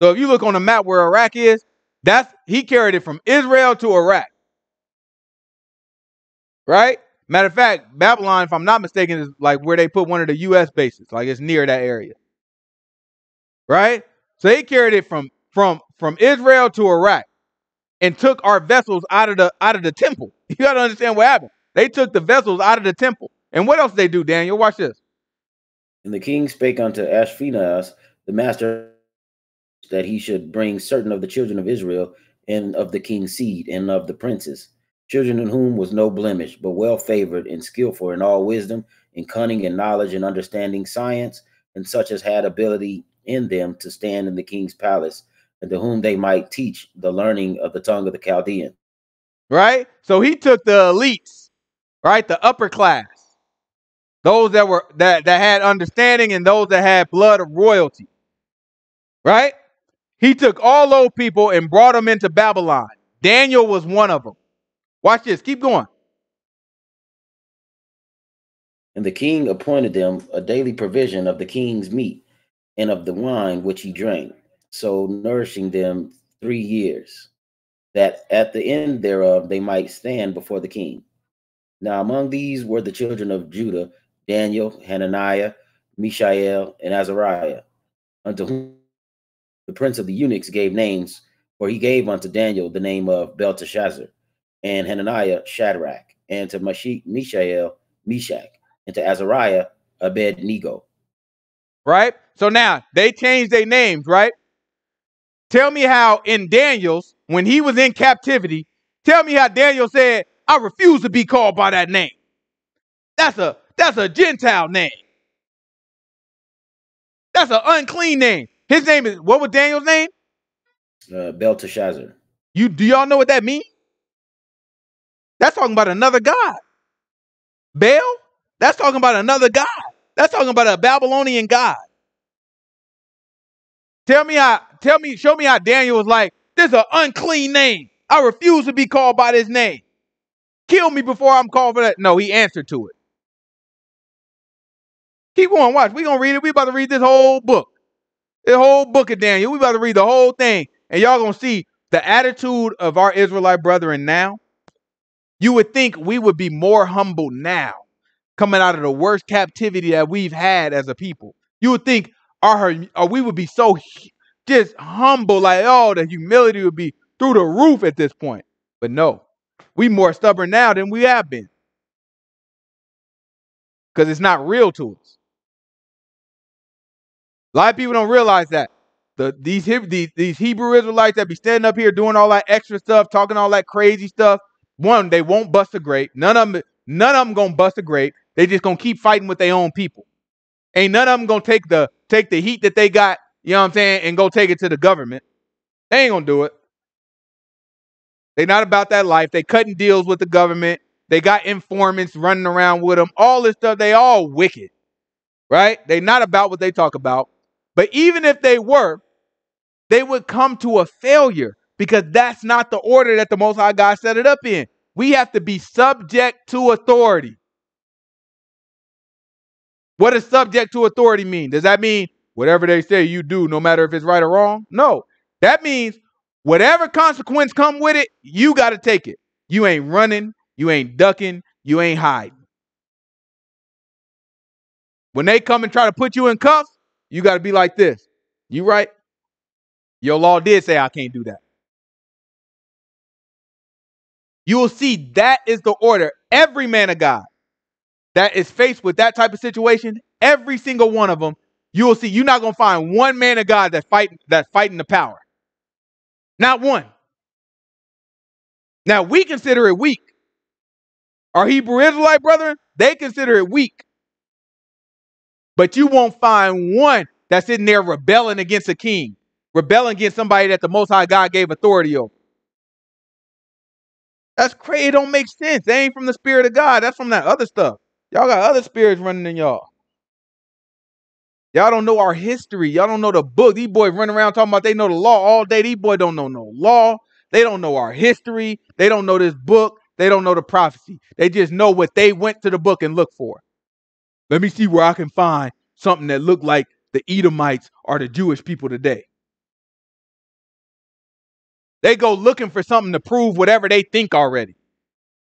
So if you look on the map where Iraq is, that's he carried it from Israel to Iraq. Right? Matter of fact, Babylon, if I'm not mistaken, is like where they put one of the U.S. bases. Like it's near that area. Right? So they carried it from Israel to Iraq and took our vessels out of the temple. You got to understand what happened. They took the vessels out of the temple. And what else did they do, Daniel? Watch this. And the king spake unto Ashpenaz, the master, that he should bring certain of the children of Israel and of the king's seed and of the princes, children in whom was no blemish, but well favored and skillful in all wisdom and cunning and knowledge and understanding science, and such as had ability in them to stand in the king's palace, and to whom they might teach the learning of the tongue of the Chaldean. Right? So he took the elites, right? The upper class, those that were that had understanding and those that had blood of royalty. Right? He took all those people and brought them into Babylon. Daniel was one of them. Watch this. Keep going. And the king appointed them a daily provision of the king's meat and of the wine which he drank, so nourishing them 3 years, that at the end thereof they might stand before the king. Now among these were the children of Judah, Daniel, Hananiah, Mishael, and Azariah, unto whom the prince of the eunuchs gave names, for he gave unto Daniel the name of Belteshazzar, and Hananiah, Shadrach, and to Mishael, Meshach, and to Azariah, Abednego. Right? So now, they changed their names, right? Tell me how in Daniel's, when he was in captivity, tell me how Daniel said, I refuse to be called by that name. That's a Gentile name. That's an unclean name. His name is, what was Daniel's name? Belteshazzar. Do y'all know what that means? That's talking about another god. Baal? That's talking about another god. That's talking about a Babylonian god. Show me how Daniel was like, this is an unclean name. I refuse to be called by this name. Kill me before I'm called for that. No, he answered to it. Keep going, watch. We're going to read it. We're about to read this whole book. The whole book of Daniel. We're about to read the whole thing. And y'all going to see the attitude of our Israelite brethren now. You would think we would be more humble now, coming out of the worst captivity that we've had as a people. You would think we would be so just humble, like, oh, the humility would be through the roof at this point. But no, we more stubborn now than we have been, because it's not real to us. A lot of people don't realize that. These Hebrew Israelites that be standing up here doing all that extra stuff, talking all that crazy stuff, one, they won't bust a grape. None of them going to bust a grape. They just going to keep fighting with their own people. Ain't none of them going to take the heat that they got, you know what I'm saying, and go take it to the government. They ain't going to do it. They not about that life. They cutting deals with the government. They got informants running around with them. All this stuff, they all wicked, right? They not about what they talk about. But even if they were, they would come to a failure, because that's not the order that the Most High God set it up in. We have to be subject to authority. What does subject to authority mean? Does that mean whatever they say you do, no matter if it's right or wrong? No. That means whatever consequence come with it, you got to take it. You ain't running. You ain't ducking. You ain't hiding. When they come and try to put you in cuffs, you got to be like this. You right. Your law did say I can't do that. You will see that is the order. Every man of God that is faced with that type of situation, every single one of them, you will see you're not going to find one man of God that's fighting the power. Not one. Now, we consider it weak. Our Hebrew Israelite brethren, they consider it weak. But you won't find one that's sitting there rebelling against a king, rebelling against somebody that the Most High God gave authority over. That's crazy. It don't make sense. They ain't from the Spirit of God. That's from that other stuff. Y'all got other spirits running in y'all. Y'all don't know our history. Y'all don't know the book. These boys running around talking about they know the law all day. These boys don't know no law. They don't know our history. They don't know this book. They don't know the prophecy. They just know what they went to the book and looked for. Let me see where I can find something that looked like the Edomites or the Jewish people today. They go looking for something to prove whatever they think already.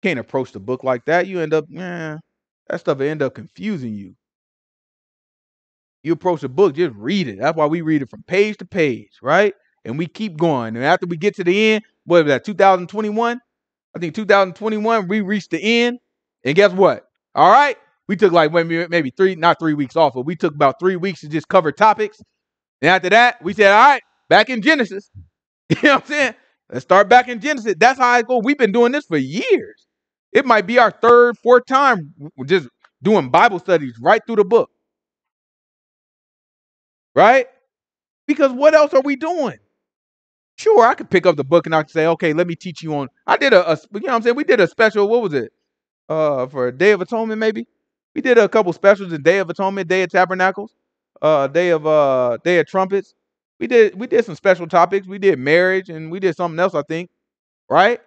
Can't approach the book like that. You end up, that stuff will end up confusing you. You approach the book, just read it. That's why we read it from page to page, right? And we keep going. And after we get to the end, what was that, 2021? I think 2021, we reached the end. And guess what? All right. We took like maybe not 3 weeks off, but we took about 3 weeks to just cover topics. And after that, we said, all right, back in Genesis. You know what I'm saying? Let's start back in Genesis. That's how I go. We've been doing this for years. It might be our third, fourth time just doing Bible studies right through the book. Right? Because what else are we doing? Sure, I could pick up the book and I could say, okay, let me teach you on. I did you know what I'm saying? We did a special, what was it? For Day of Atonement, maybe? We did a couple specials in Day of Atonement, Day of Tabernacles, Day of Trumpets. We did some special topics. We did marriage and we did something else, I think. Right?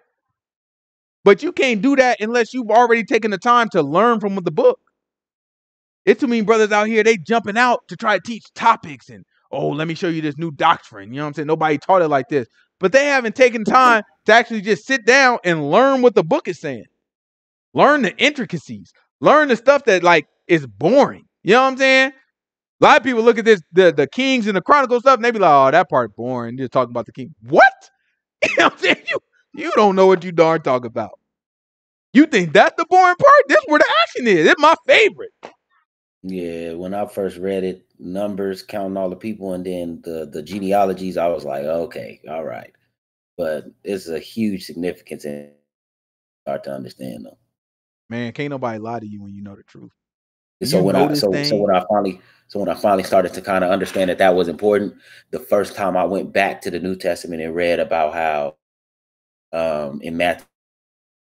But you can't do that unless you've already taken the time to learn from the book. It's too many brothers out here, they jumping out to try to teach topics and, oh, let me show you this new doctrine. You know what I'm saying? Nobody taught it like this. But they haven't taken time to actually just sit down and learn what the book is saying. Learn the intricacies. Learn the stuff that, like, is boring. You know what I'm saying? A lot of people look at this, the Kings and the Chronicles stuff, and they be like, oh, that part boring. You're talking about the king. What? You know what I'm saying? You don't know what you darn talk about. You think that's the boring part? This is where the action is. It's my favorite. Yeah, when I first read it, numbers, counting all the people, and then the genealogies, I was like, okay, all right. But it's a huge significance and hard to understand, though. Man, can't nobody lie to you when you know the truth. So when I finally started to kind of understand that was important, the first time I went back to the New Testament and read about how in Matthew,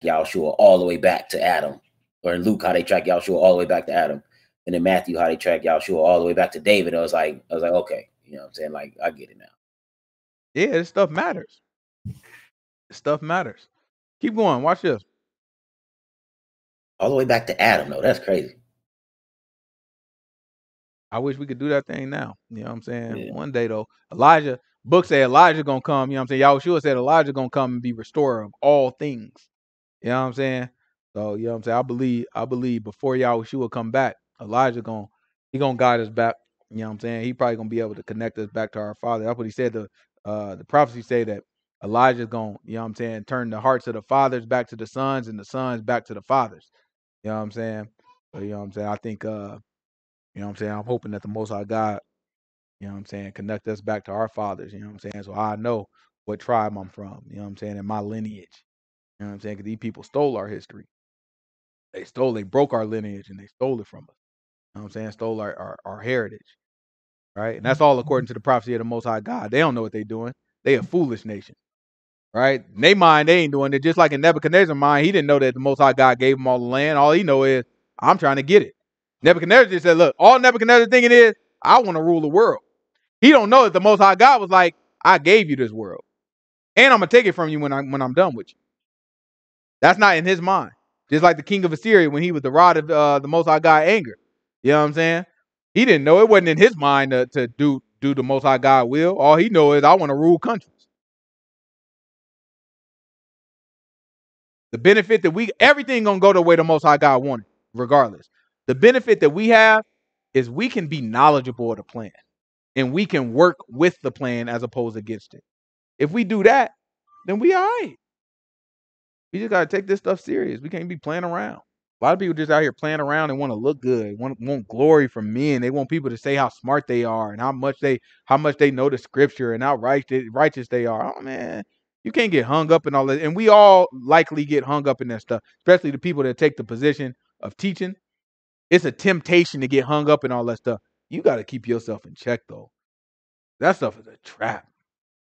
Yahushua all the way back to Adam, or in Luke, how they track Yahushua all the way back to Adam, and in Matthew, how they track Yahushua all the way back to David. I was like, okay, you know what I'm saying? Like, I get it now. Yeah, this stuff matters. This stuff matters. Keep going. Watch this. All the way back to Adam, though. That's crazy. I wish we could do that thing now. You know what I'm saying? Yeah. One day, though, Elijah, book said Elijah going to come. You know what I'm saying? Yahushua said Elijah going to come and be restorer of all things. You know what I'm saying? So, you know what I'm saying? I believe before Yahushua come back, Elijah going to guide us back. You know what I'm saying? He probably going to be able to connect us back to our father. That's what he said. The prophecy say that Elijah's going to, you know what I'm saying, turn the hearts of the fathers back to the sons and the sons back to the fathers. You know what I'm saying? So, you know what I'm saying? I think, you know what I'm saying? I'm hoping that the Most High God, you know what I'm saying, connect us back to our fathers, you know what I'm saying? So I know what tribe I'm from, you know what I'm saying, and my lineage. You know what I'm saying? Because these people stole our history. They broke our lineage and they stole it from us. You know what I'm saying? Stole our heritage. Right? And that's all according to the prophecy of the Most High God. They don't know what they're doing. They a foolish nation. Right? In their mind, they ain't doing it. Just like in Nebuchadnezzar's mind, he didn't know that the Most High God gave him all the land. All he know is, I'm trying to get it. Nebuchadnezzar just said, look, all Nebuchadnezzar thinking is, I want to rule the world. He don't know that the Most High God was like, I gave you this world. And I'm going to take it from you when I'm done with you. That's not in his mind. Just like the king of Assyria when he was the rod of the Most High God anger. You know what I'm saying? He didn't know. It wasn't in his mind to do the Most High God will. All he know is, I want to rule countries. The benefit that everything going to go the way the Most High God wanted, regardless. The benefit that we have is we can be knowledgeable of the plan. and we can work with the plan as opposed against it. If we do that, then we all right. We just got to take this stuff serious. We can't be playing around. A lot of people just out here playing around and want to look good, want glory from men. They want people to say how smart they are and how much they know the scripture and how righteous they are. Oh, man, you can't get hung up in all that. And we all likely get hung up in that stuff, especially the people that take the position of teaching. It's a temptation to get hung up in all that stuff. You got to keep yourself in check, though. That stuff is a trap.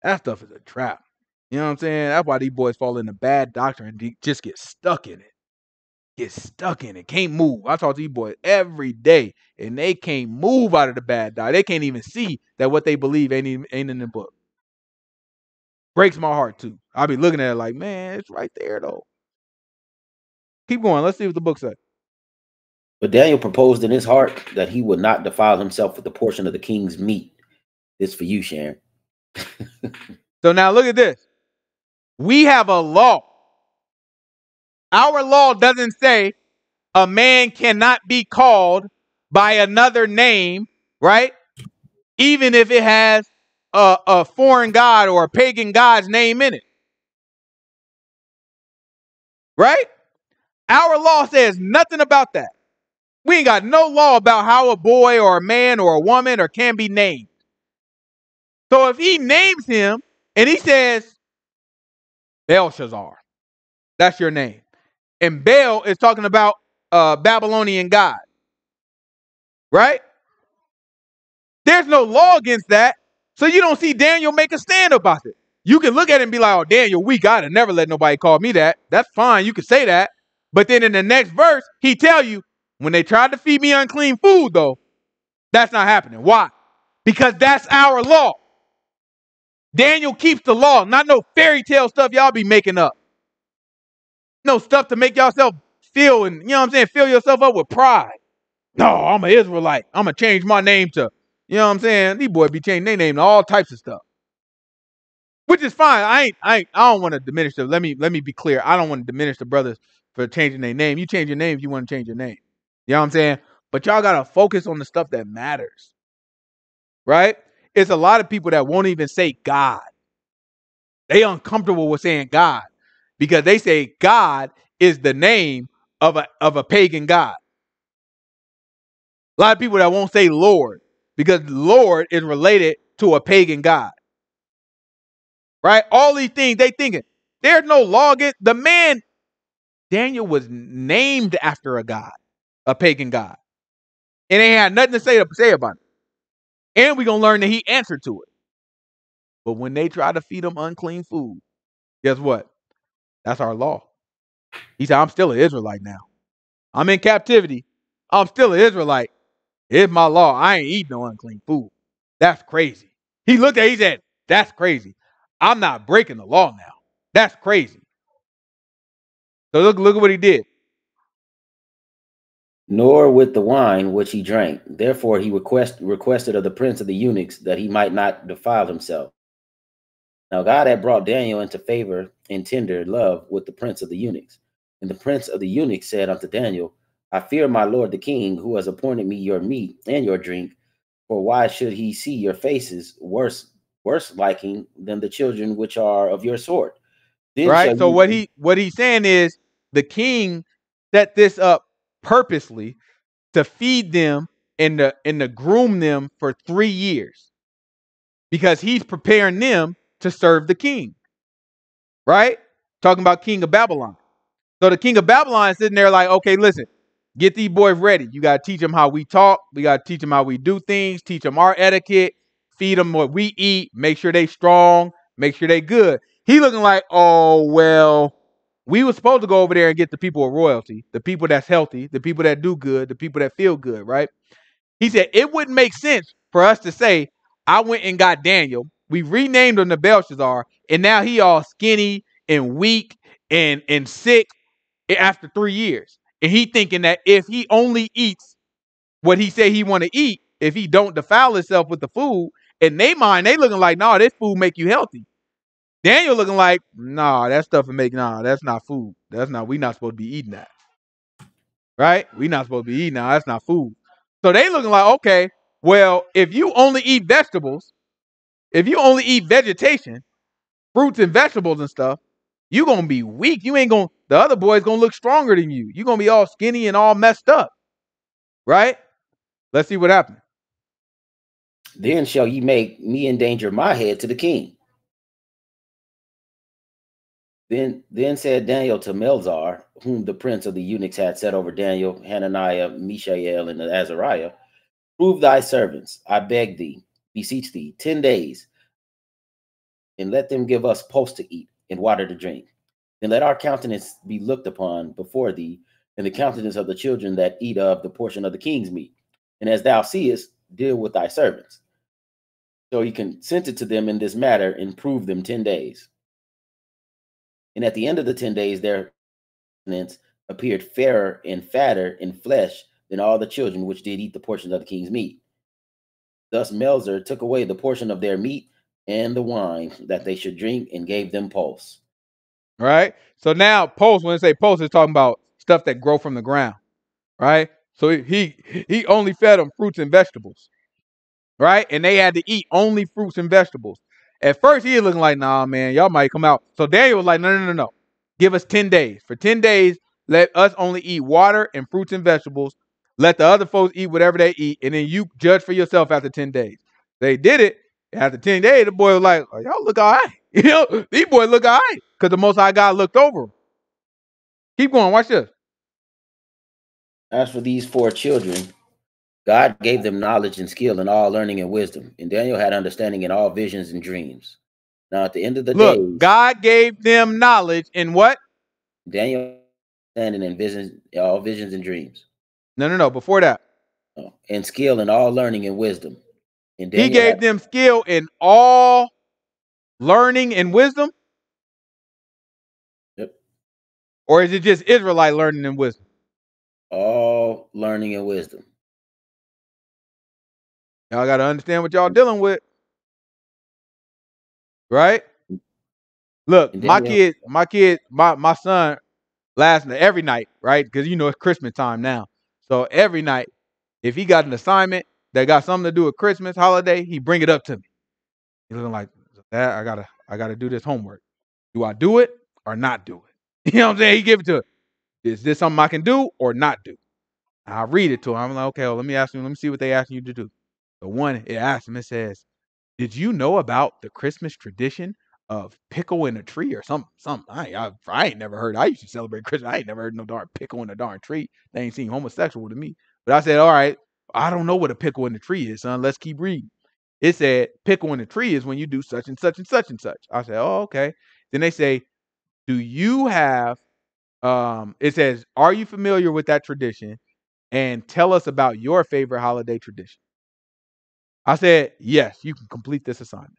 That stuff is a trap. You know what I'm saying? That's why these boys fall into bad doctrine and just get stuck in it. Can't move. I talk to these boys every day, and they can't move out of the bad doctrine. They can't even see that what they believe ain't in the book. Breaks my heart, too. I'll be looking at it like, man, it's right there, though. Keep going. Let's see what the book says. But Daniel proposed in his heart that he would not defile himself with the portion of the king's meat. This for you, Sharon. So now look at this. We have a law. Our law doesn't say a man cannot be called by another name, right? Even if it has a foreign god or a pagan god's name in it. Right? Our law says nothing about that. We ain't got no law about how a boy or a man or a woman or can be named. So if he names him and he says, Belshazzar, that's your name. And Baal is talking about Babylonian god. Right? There's no law against that. So you don't see Daniel make a stand about it. You can look at it and be like, oh, Daniel, we got to never let nobody call me that. That's fine. You can say that. But then in the next verse, he tell you, when they tried to feed me unclean food, though, that's not happening. Why? Because that's our law. Daniel keeps the law, not no fairy tale stuff y'all be making up. No stuff to make yourself feel, and you know what I'm saying, fill yourself up with pride. No, I'm an Israelite. I'm going to change my name to, you know what I'm saying? These boys be changing their name to all types of stuff. Which is fine. I don't want to diminish them. Let me be clear. I don't want to diminish the brothers for changing their name. You change your name if you want to change your name. You know what I'm saying? But y'all got to focus on the stuff that matters. Right? It's a lot of people that won't even say God. They uncomfortable with saying God because they say God is the name of a pagan god. A lot of people that won't say Lord because Lord is related to a pagan god. Right? All these things they thinking. There's no law against the man. Daniel was named after a god. A pagan god. And they had nothing to say about it. And we're going to learn that he answered to it. But when they try to feed him unclean food, guess what? That's our law. He said, I'm still an Israelite now. I'm in captivity. I'm still an Israelite. It's my law. I ain't eating no unclean food. That's crazy. He looked at it. He said, that's crazy. I'm not breaking the law now. That's crazy. So look at what he did. Nor with the wine which he drank. Therefore he requested of the prince of the eunuchs that he might not defile himself. Now God had brought Daniel into favor and tender love with the prince of the eunuchs. And the prince of the eunuchs said unto Daniel, I fear my lord the king, who has appointed me your meat and your drink. For why should he see your faces worse liking than the children which are of your sort? Then right, so what he's saying is the king set this up purposely to feed them and to groom them for 3 years because he's preparing them to serve the king, right? Talking about king of Babylon. So the king of Babylon is sitting there like, okay, listen, get these boys ready. You got to teach them how we talk. We got to teach them how we do things, teach them our etiquette, feed them what we eat, make sure they strong, make sure they good. He looking like, oh, well, we were supposed to go over there and get the people of royalty, the people that's healthy, the people that do good, the people that feel good, right? He said, it wouldn't make sense for us to say, I went and got Daniel. We renamed him to Belshazzar, and now he all skinny and weak and sick after 3 years. And he thinking that if he only eats what he said he want to eat, if he don't defile himself with the food, in their mind, they looking like, no, this food make you healthy. Daniel looking like, nah, that stuff will make, nah, that's not food. That's not, we not supposed to be eating that. Right? We not supposed to be eating that. That's not food. So they looking like, okay, Well, if you only eat vegetables, if you only eat vegetation, fruits and vegetables and stuff, you're going to be weak. You ain't going to, the other boy's going to look stronger than you. You're going to be all skinny and all messed up. Right? Let's see what happened. Then shall ye make me endanger my head to the king. Then said Daniel to Melzar, whom the prince of the eunuchs had set over Daniel, Hananiah, Mishael, and Azariah, prove thy servants, I beg thee, beseech thee, 10 days, and let them give us pulse to eat and water to drink. And let our countenance be looked upon before thee, and the countenance of the children that eat of the portion of the king's meat. And as thou seest, deal with thy servants. So he consented to them in this matter and proved them 10 days. And at the end of the 10 days, their countenance appeared fairer and fatter in flesh than all the children which did eat the portions of the king's meat. Thus Melzar took away the portion of their meat and the wine that they should drink and gave them pulse. Right? So now pulse, when they say pulse, it's talking about stuff that grow from the ground. Right? So he only fed them fruits and vegetables. Right? And they had to eat only fruits and vegetables. At first, he was looking like, nah, man, y'all might come out. So Daniel was like, no. Give us 10 days. For 10 days, let us only eat water and fruits and vegetables. Let the other folks eat whatever they eat. And then you judge for yourself after 10 days. They did it. After 10 days, the boy was like, oh, y'all look all right. You know, these boys look all right. Because the Most High God looked over them. Keep going. Watch this. As for these 4 children, God gave them knowledge and skill and all learning and wisdom. And Daniel had understanding in all visions and dreams. Now, at the end of the day, God gave them knowledge in what? Daniel understanding in visions, all visions and dreams. No. Before that. Oh, and skill in all learning and wisdom. And Daniel, he gave them skill in all learning and wisdom? Yep. Or is it just Israelite learning and wisdom? All learning and wisdom. Y'all got to understand what y'all dealing with. Right? Look, my son, last night, every night, right? Because, you know, it's Christmas time now. So every night, if he got an assignment that got something to do with Christmas holiday, he bring it up to me. He's looking like, Dad, I gotta do this homework. Do I do it or not do it? You know what I'm saying? He give it to it. Is this something I can do or not do? And I read it to him. I'm like, okay, well, let me see what they asking you to do. The one it asks him, it says, did you know about the Christmas tradition of pickle in a tree or something? I ain't never heard. I used to celebrate Christmas. I ain't never heard no darn pickle in a darn tree. They ain't seem homosexual to me. But I said, all right, I don't know what a pickle in a tree is, son. Let's keep reading. It said, pickle in a tree is when you do such and such and such and such. I said, oh, okay. Then they say, do you have, it says, are you familiar with that tradition? And tell us about your favorite holiday tradition. I said, yes, you can complete this assignment.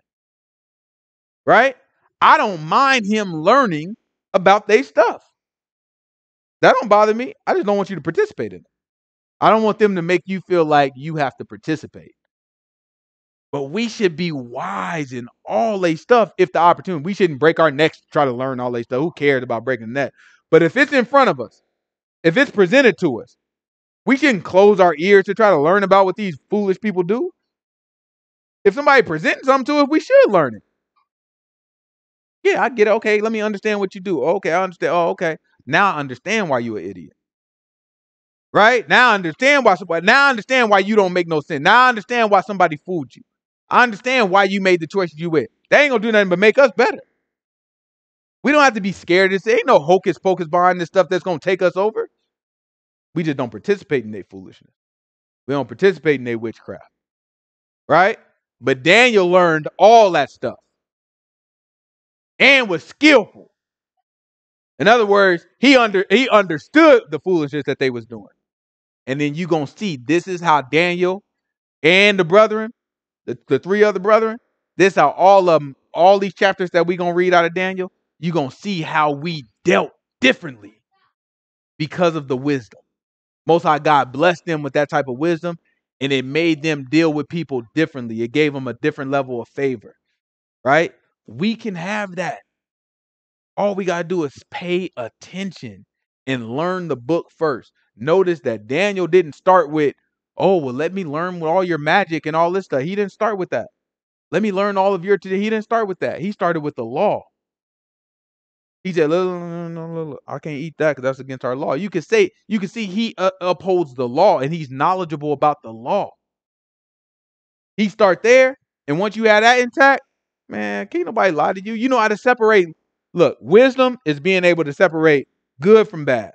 Right? I don't mind him learning about their stuff. That don't bother me. I just don't want you to participate in it. I don't want them to make you feel like you have to participate. But we should be wise in all they stuff if the opportunity. We shouldn't break our necks to try to learn all they stuff. Who cares about breaking that? But if it's in front of us, if it's presented to us, we shouldn't close our ears to try to learn about what these foolish people do. If somebody presents something to us, we should learn it. Yeah, I get it. Okay, let me understand what you do. Okay, I understand. Oh, okay. Now I understand why you an idiot. Right? Now I understand why somebody, now I understand why you don't make no sense. Now I understand why somebody fooled you. I understand why you made the choices you made. They ain't gonna do nothing but make us better. We don't have to be scared of this. There ain't no hocus pocus behind this stuff that's gonna take us over. We just don't participate in their foolishness. We don't participate in their witchcraft. Right? But Daniel learned all that stuff and was skillful. In other words, he understood the foolishness that they was doing. And then you're going to see this is how Daniel and the brethren, the 3 other brethren, this is how all of them, all these chapters that we're going to read out of Daniel, you're going to see how we dealt differently because of the wisdom. Most High God blessed them with that type of wisdom. And it made them deal with people differently. It gave them a different level of favor, right? We can have that. All we got to do is pay attention and learn the book first. Notice that Daniel didn't start with, Oh, well, let me learn all your magic and all this stuff. He didn't start with that. Let me learn all of your today. He didn't start with that. He started with the law. He said, look, I can't eat that because that's against our law. You can say, you can see he upholds the law and he's knowledgeable about the law. He start there. And once you have that intact, man, can't nobody lie to you. You know how to separate. Look, wisdom is being able to separate good from bad.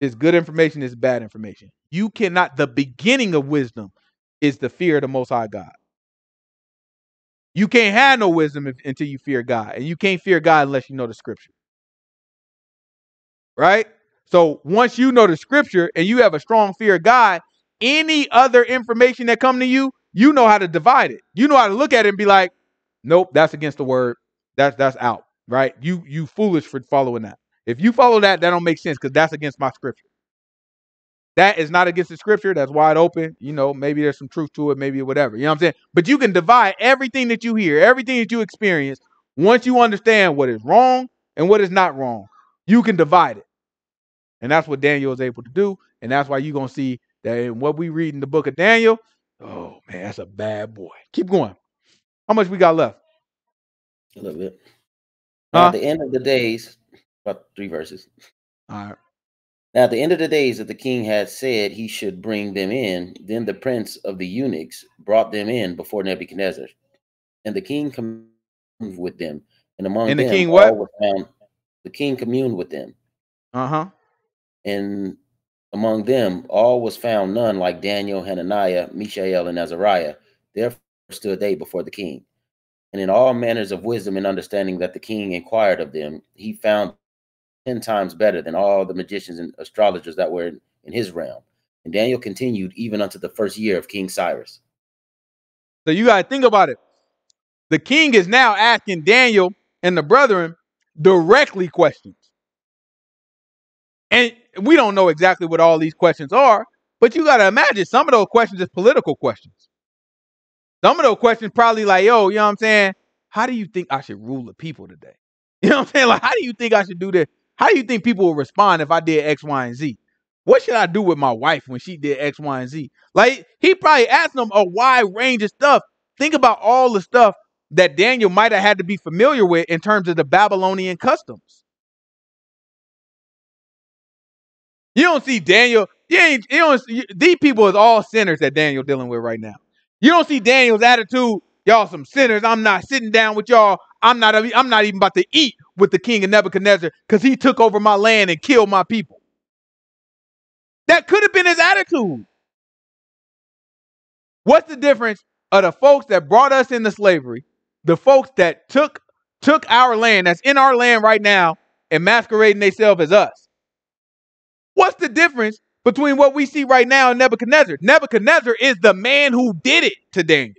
It's good information, it's bad information. You cannot, the beginning of wisdom is the fear of the Most High God. You can't have no wisdom until you fear God. And you can't fear God unless you know the scripture. Right? So once you know the scripture and you have a strong fear of God, any other information that comes to you, you know how to divide it. You know how to look at it and be like, nope, that's against the word. That's out. Right? You foolish for following that. If you follow that, that don't make sense because that's against my scripture. That is not against the scripture. That's wide open. You know, maybe there's some truth to it, maybe whatever. You know what I'm saying? But you can divide everything that you hear, everything that you experience. Once you understand what is wrong and what is not wrong, you can divide it. And that's what Daniel is able to do. And that's why you're going to see that in what we read in the book of Daniel. Oh, man, that's a bad boy. Keep going. How much we got left? A little bit. Now, at the end of the days, about 3 verses. All right. Now, at the end of the days that the king had said he should bring them in, then the prince of the eunuchs brought them in before Nebuchadnezzar. And the king communed with them. And among them, the king what? The king communed with them. Uh-huh. And among them, all was found none like Daniel, Hananiah, Mishael, and Azariah. Therefore stood they before the king. And in all manners of wisdom and understanding that the king inquired of them, he found 10 times better than all the magicians and astrologers that were in his realm. And Daniel continued even unto the first year of King Cyrus. So you got to think about it. The king is now asking Daniel and the brethren directly questions. And we don't know exactly what all these questions are, but you got to imagine some of those questions is political questions. Some of those questions probably like, yo, you know what I'm saying? How do you think I should rule the people today? You know what I'm saying? Like, how do you think I should do this? How do you think people will respond if I did X, Y, and Z? What should I do with my wife when she did X, Y, and Z? Like, he probably asked them a wide range of stuff. Think about all the stuff that Daniel might have had to be familiar with in terms of the Babylonian customs. You don't see Daniel. These people is all sinners that Daniel dealing with right now. You don't see Daniel's attitude. Y'all some sinners. I'm not sitting down with y'all. I'm not even about to eat with the king of Nebuchadnezzar because he took over my land and killed my people. That could have been his attitude. What's the difference of the folks that brought us into slavery, the folks that took our land, that's in our land right now, and masquerading themselves as us? What's the difference between what we see right now and Nebuchadnezzar? Nebuchadnezzar is the man who did it to Daniel.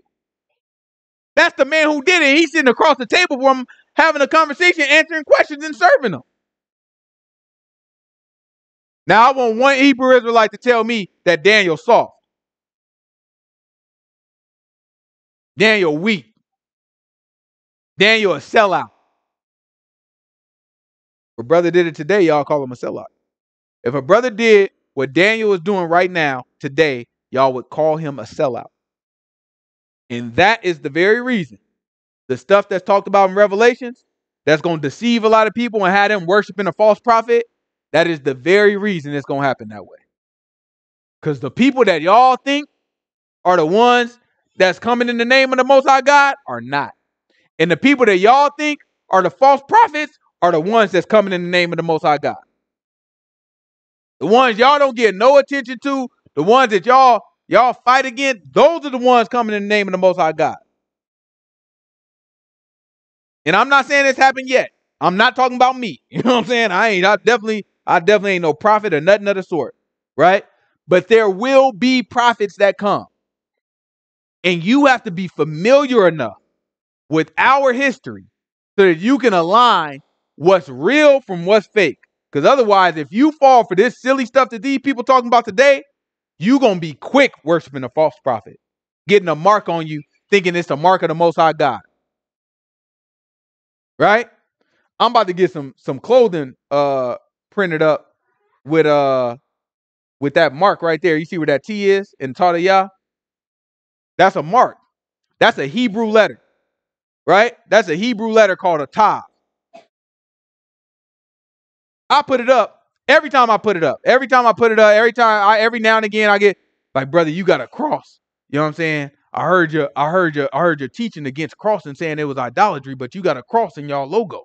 That's the man who did it. He's sitting across the table from him, having a conversation, answering questions, and serving them. Now, I want one Hebrew Israelite to tell me that Daniel's soft. Daniel weak. Daniel a sellout. If a brother did it today, y'all call him a sellout. If a brother did what Daniel is doing right now, today, y'all would call him a sellout. And that is the very reason the stuff that's talked about in Revelations that's going to deceive a lot of people and have them worshiping a false prophet, that is the very reason it's going to happen that way. Because the people that y'all think are the ones that's coming in the name of the Most High God are not. And the people that y'all think are the false prophets are the ones that's coming in the name of the Most High God. The ones y'all don't get no attention to, the ones that y'all fight against, those are the ones coming in the name of the Most High God. And I'm not saying it's happened yet. I'm not talking about me. You know what I'm saying? I definitely ain't no prophet or nothing of the sort. Right? But there will be prophets that come. And you have to be familiar enough with our history so that you can align what's real from what's fake. Because otherwise, if you fall for this silly stuff that these people talking about today, you're going to be quick worshiping a false prophet, getting a mark on you, thinking it's the mark of the Most High God. Right? I'm about to get some clothing printed up with with that mark right there. You see where that T is in Tadayah? That's a mark. That's a Hebrew letter, right? That's a Hebrew letter called a tav. I put it up. Every time I put it up, every now and again I get like, brother, you got a cross. You know what I'm saying? I heard your teaching against crossing, saying it was idolatry, but you got a cross in y'all logo.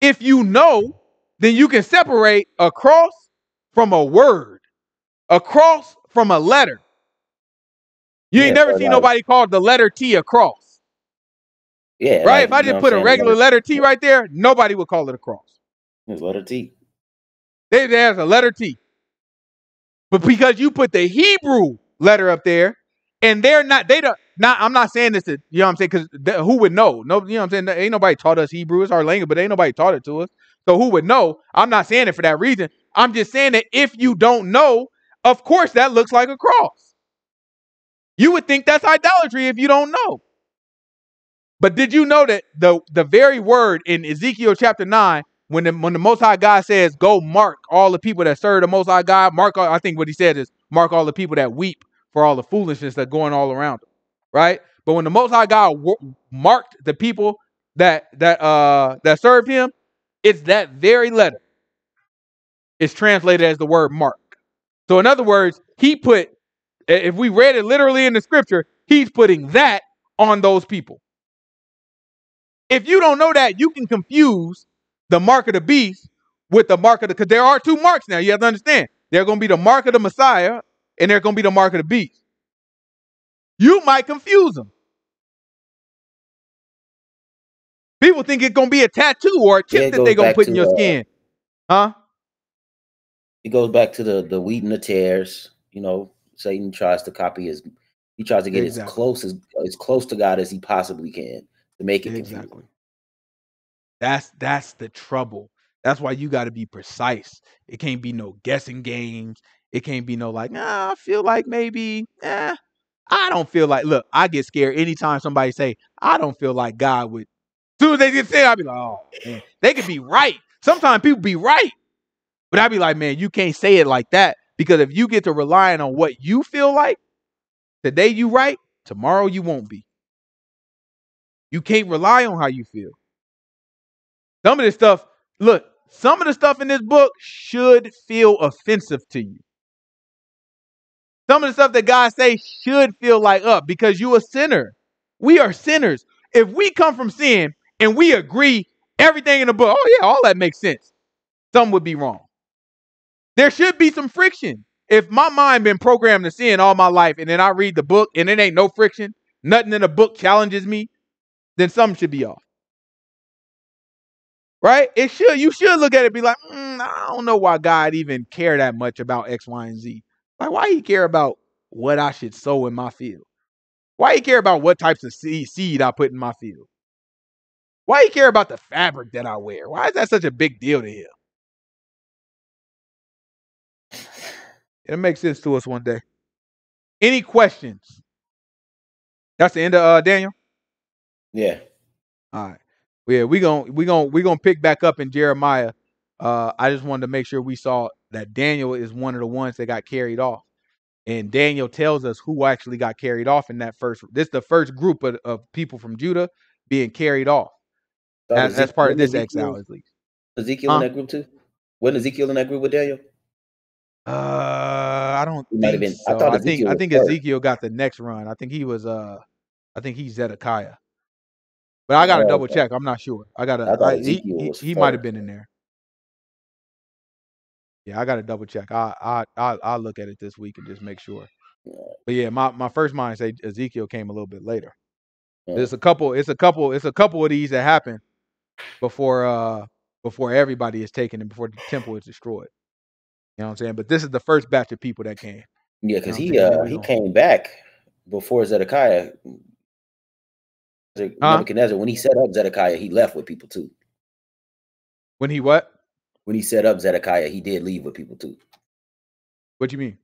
If you know, then you can separate a cross from a word, a cross from a letter. You ain't never seen nobody called the letter T a cross. Yeah. Right? Like, if I just put a regular letter T right there, nobody would call it a cross. It's letter T. There's a letter T. But because you put the Hebrew letter up there, and they're not, they don't, now, I'm not saying this to, you know what I'm saying, because who would know? No, you know what I'm saying? Ain't nobody taught us Hebrew. It's our language, but ain't nobody taught it to us. So who would know? I'm not saying it for that reason. I'm just saying that if you don't know, of course that looks like a cross. You would think that's idolatry if you don't know. But did you know that the very word in Ezekiel chapter 9, when the Most High God says, go mark all the people that serve the Most High God, mark all, I think what he said is mark all the people that weep for all the foolishness that's going all around them. Right? But when the Most High God marked the people that served him, it's that very letter. It's translated as the word mark. So in other words, he put, if we read it literally in the scripture, he's putting that on those people. If you don't know that, you can confuse the mark of the beast with the mark of the, because there are two marks now. You have to understand. They're going to be the mark of the Messiah and they're going to be the mark of the beast. You might confuse them. People think it's going to be a tattoo or a chip that they're going to put in your skin. Huh? It goes back to the wheat and the tares. You know, Satan tries to copy his, he tries to get as close to God as he possibly can to make it confusing. That's the trouble. That's why you got to be precise. It can't be no guessing games. It can't be no like, nah, I feel like maybe, I don't feel like, look, I get scared anytime somebody say, I don't feel like God would. As soon as they get scared, I'll be like, oh, man, they could be right. Sometimes people be right. But I'll be like, man, you can't say it like that, because if you get to relying on what you feel like, today you right, tomorrow you won't be. You can't rely on how you feel. Some of this stuff, look, some of the stuff in this book should feel offensive to you. Some of the stuff that God say should feel like up, because you a sinner. We are sinners. If we come from sin and we agree everything in the book, oh yeah, all that makes sense. Some would be wrong. There should be some friction. If my mind been programmed to sin all my life and then I read the book and it ain't no friction, nothing in the book challenges me, then something should be off. Right? It should. You should look at it and be like, I don't know why God even care that much about X, Y, and Z. Like, why he care about what I should sow in my field? Why he care about what types of seed I put in my field? Why he care about the fabric that I wear? Why is that such a big deal to him? It'll make sense to us one day. Any questions? That's the end of Daniel? Yeah. All right. Yeah, we're gonna pick back up in Jeremiah. I just wanted to make sure we saw that Daniel is one of the ones that got carried off. And Daniel tells us who actually got carried off in that first. This is the first group of people from Judah being carried off. That's part of this exile, at least. Ezekiel in that group too? Wasn't Ezekiel in that group with Daniel? I don't think so. I think Ezekiel got the next run. I think he was he's Zedekiah. But I gotta double check. I'm not sure. He might have been in there. Yeah, I got to double check. I'll look at it this week and just make sure. But yeah, my first mind say Ezekiel came a little bit later. Yeah. It's a couple of these that happen before everybody is taken and before the temple is destroyed. You know what I'm saying? But this is the first batch of people that came. Yeah, because he came back before Zedekiah. Nebuchadnezzar, when he set up Zedekiah, he left with people too. When he what? When he set up Zedekiah, he did leave with people too. What do you mean?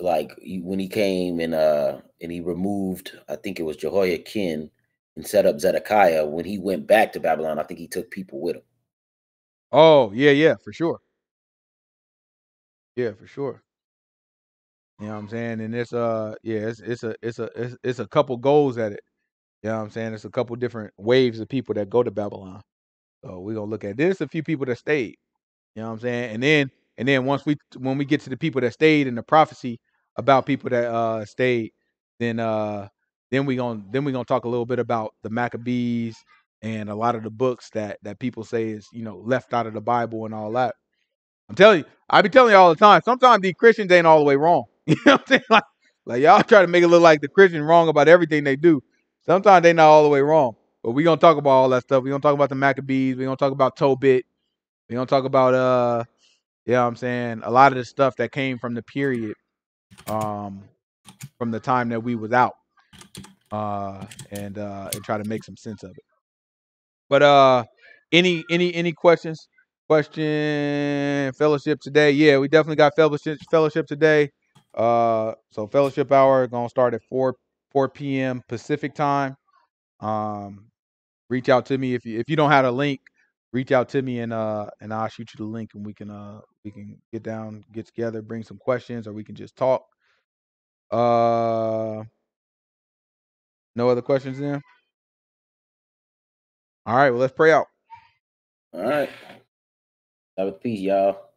Like when he came and he removed, I think it was Jehoiakim, and set up Zedekiah. When he went back to Babylon, I think he took people with him. Oh yeah, for sure. Yeah, for sure. You know what I'm saying? And it's a couple goals at it. You know what I'm saying? It's a couple different waves of people that go to Babylon. So we're gonna look at this, a few people that stayed. You know what I'm saying? And then once when we get to the people that stayed and the prophecy about people that stayed, then we're gonna talk a little bit about the Maccabees and a lot of the books that people say is, left out of the Bible and all that. I'm telling you, I be telling you all the time, sometimes these Christians ain't all the way wrong. You know what I'm saying? Like y'all try to make it look like the Christian wrong about everything they do. Sometimes they not all the way wrong. But we're gonna talk about all that stuff. We're gonna talk about the Maccabees, we're gonna talk about Tobit, we're gonna talk about a lot of the stuff that came from the period, from the time that we was out. And try to make some sense of it. But any questions? Question fellowship today? Yeah, we definitely got fellowship today. So fellowship hour gonna start at 4 p.m. Pacific time. Reach out to me if you don't have a link. Reach out to me and I'll shoot you the link and we can get together, bring some questions, or we can just talk. No other questions then? All right, well, let's pray out. All right. Have a peace, y'all.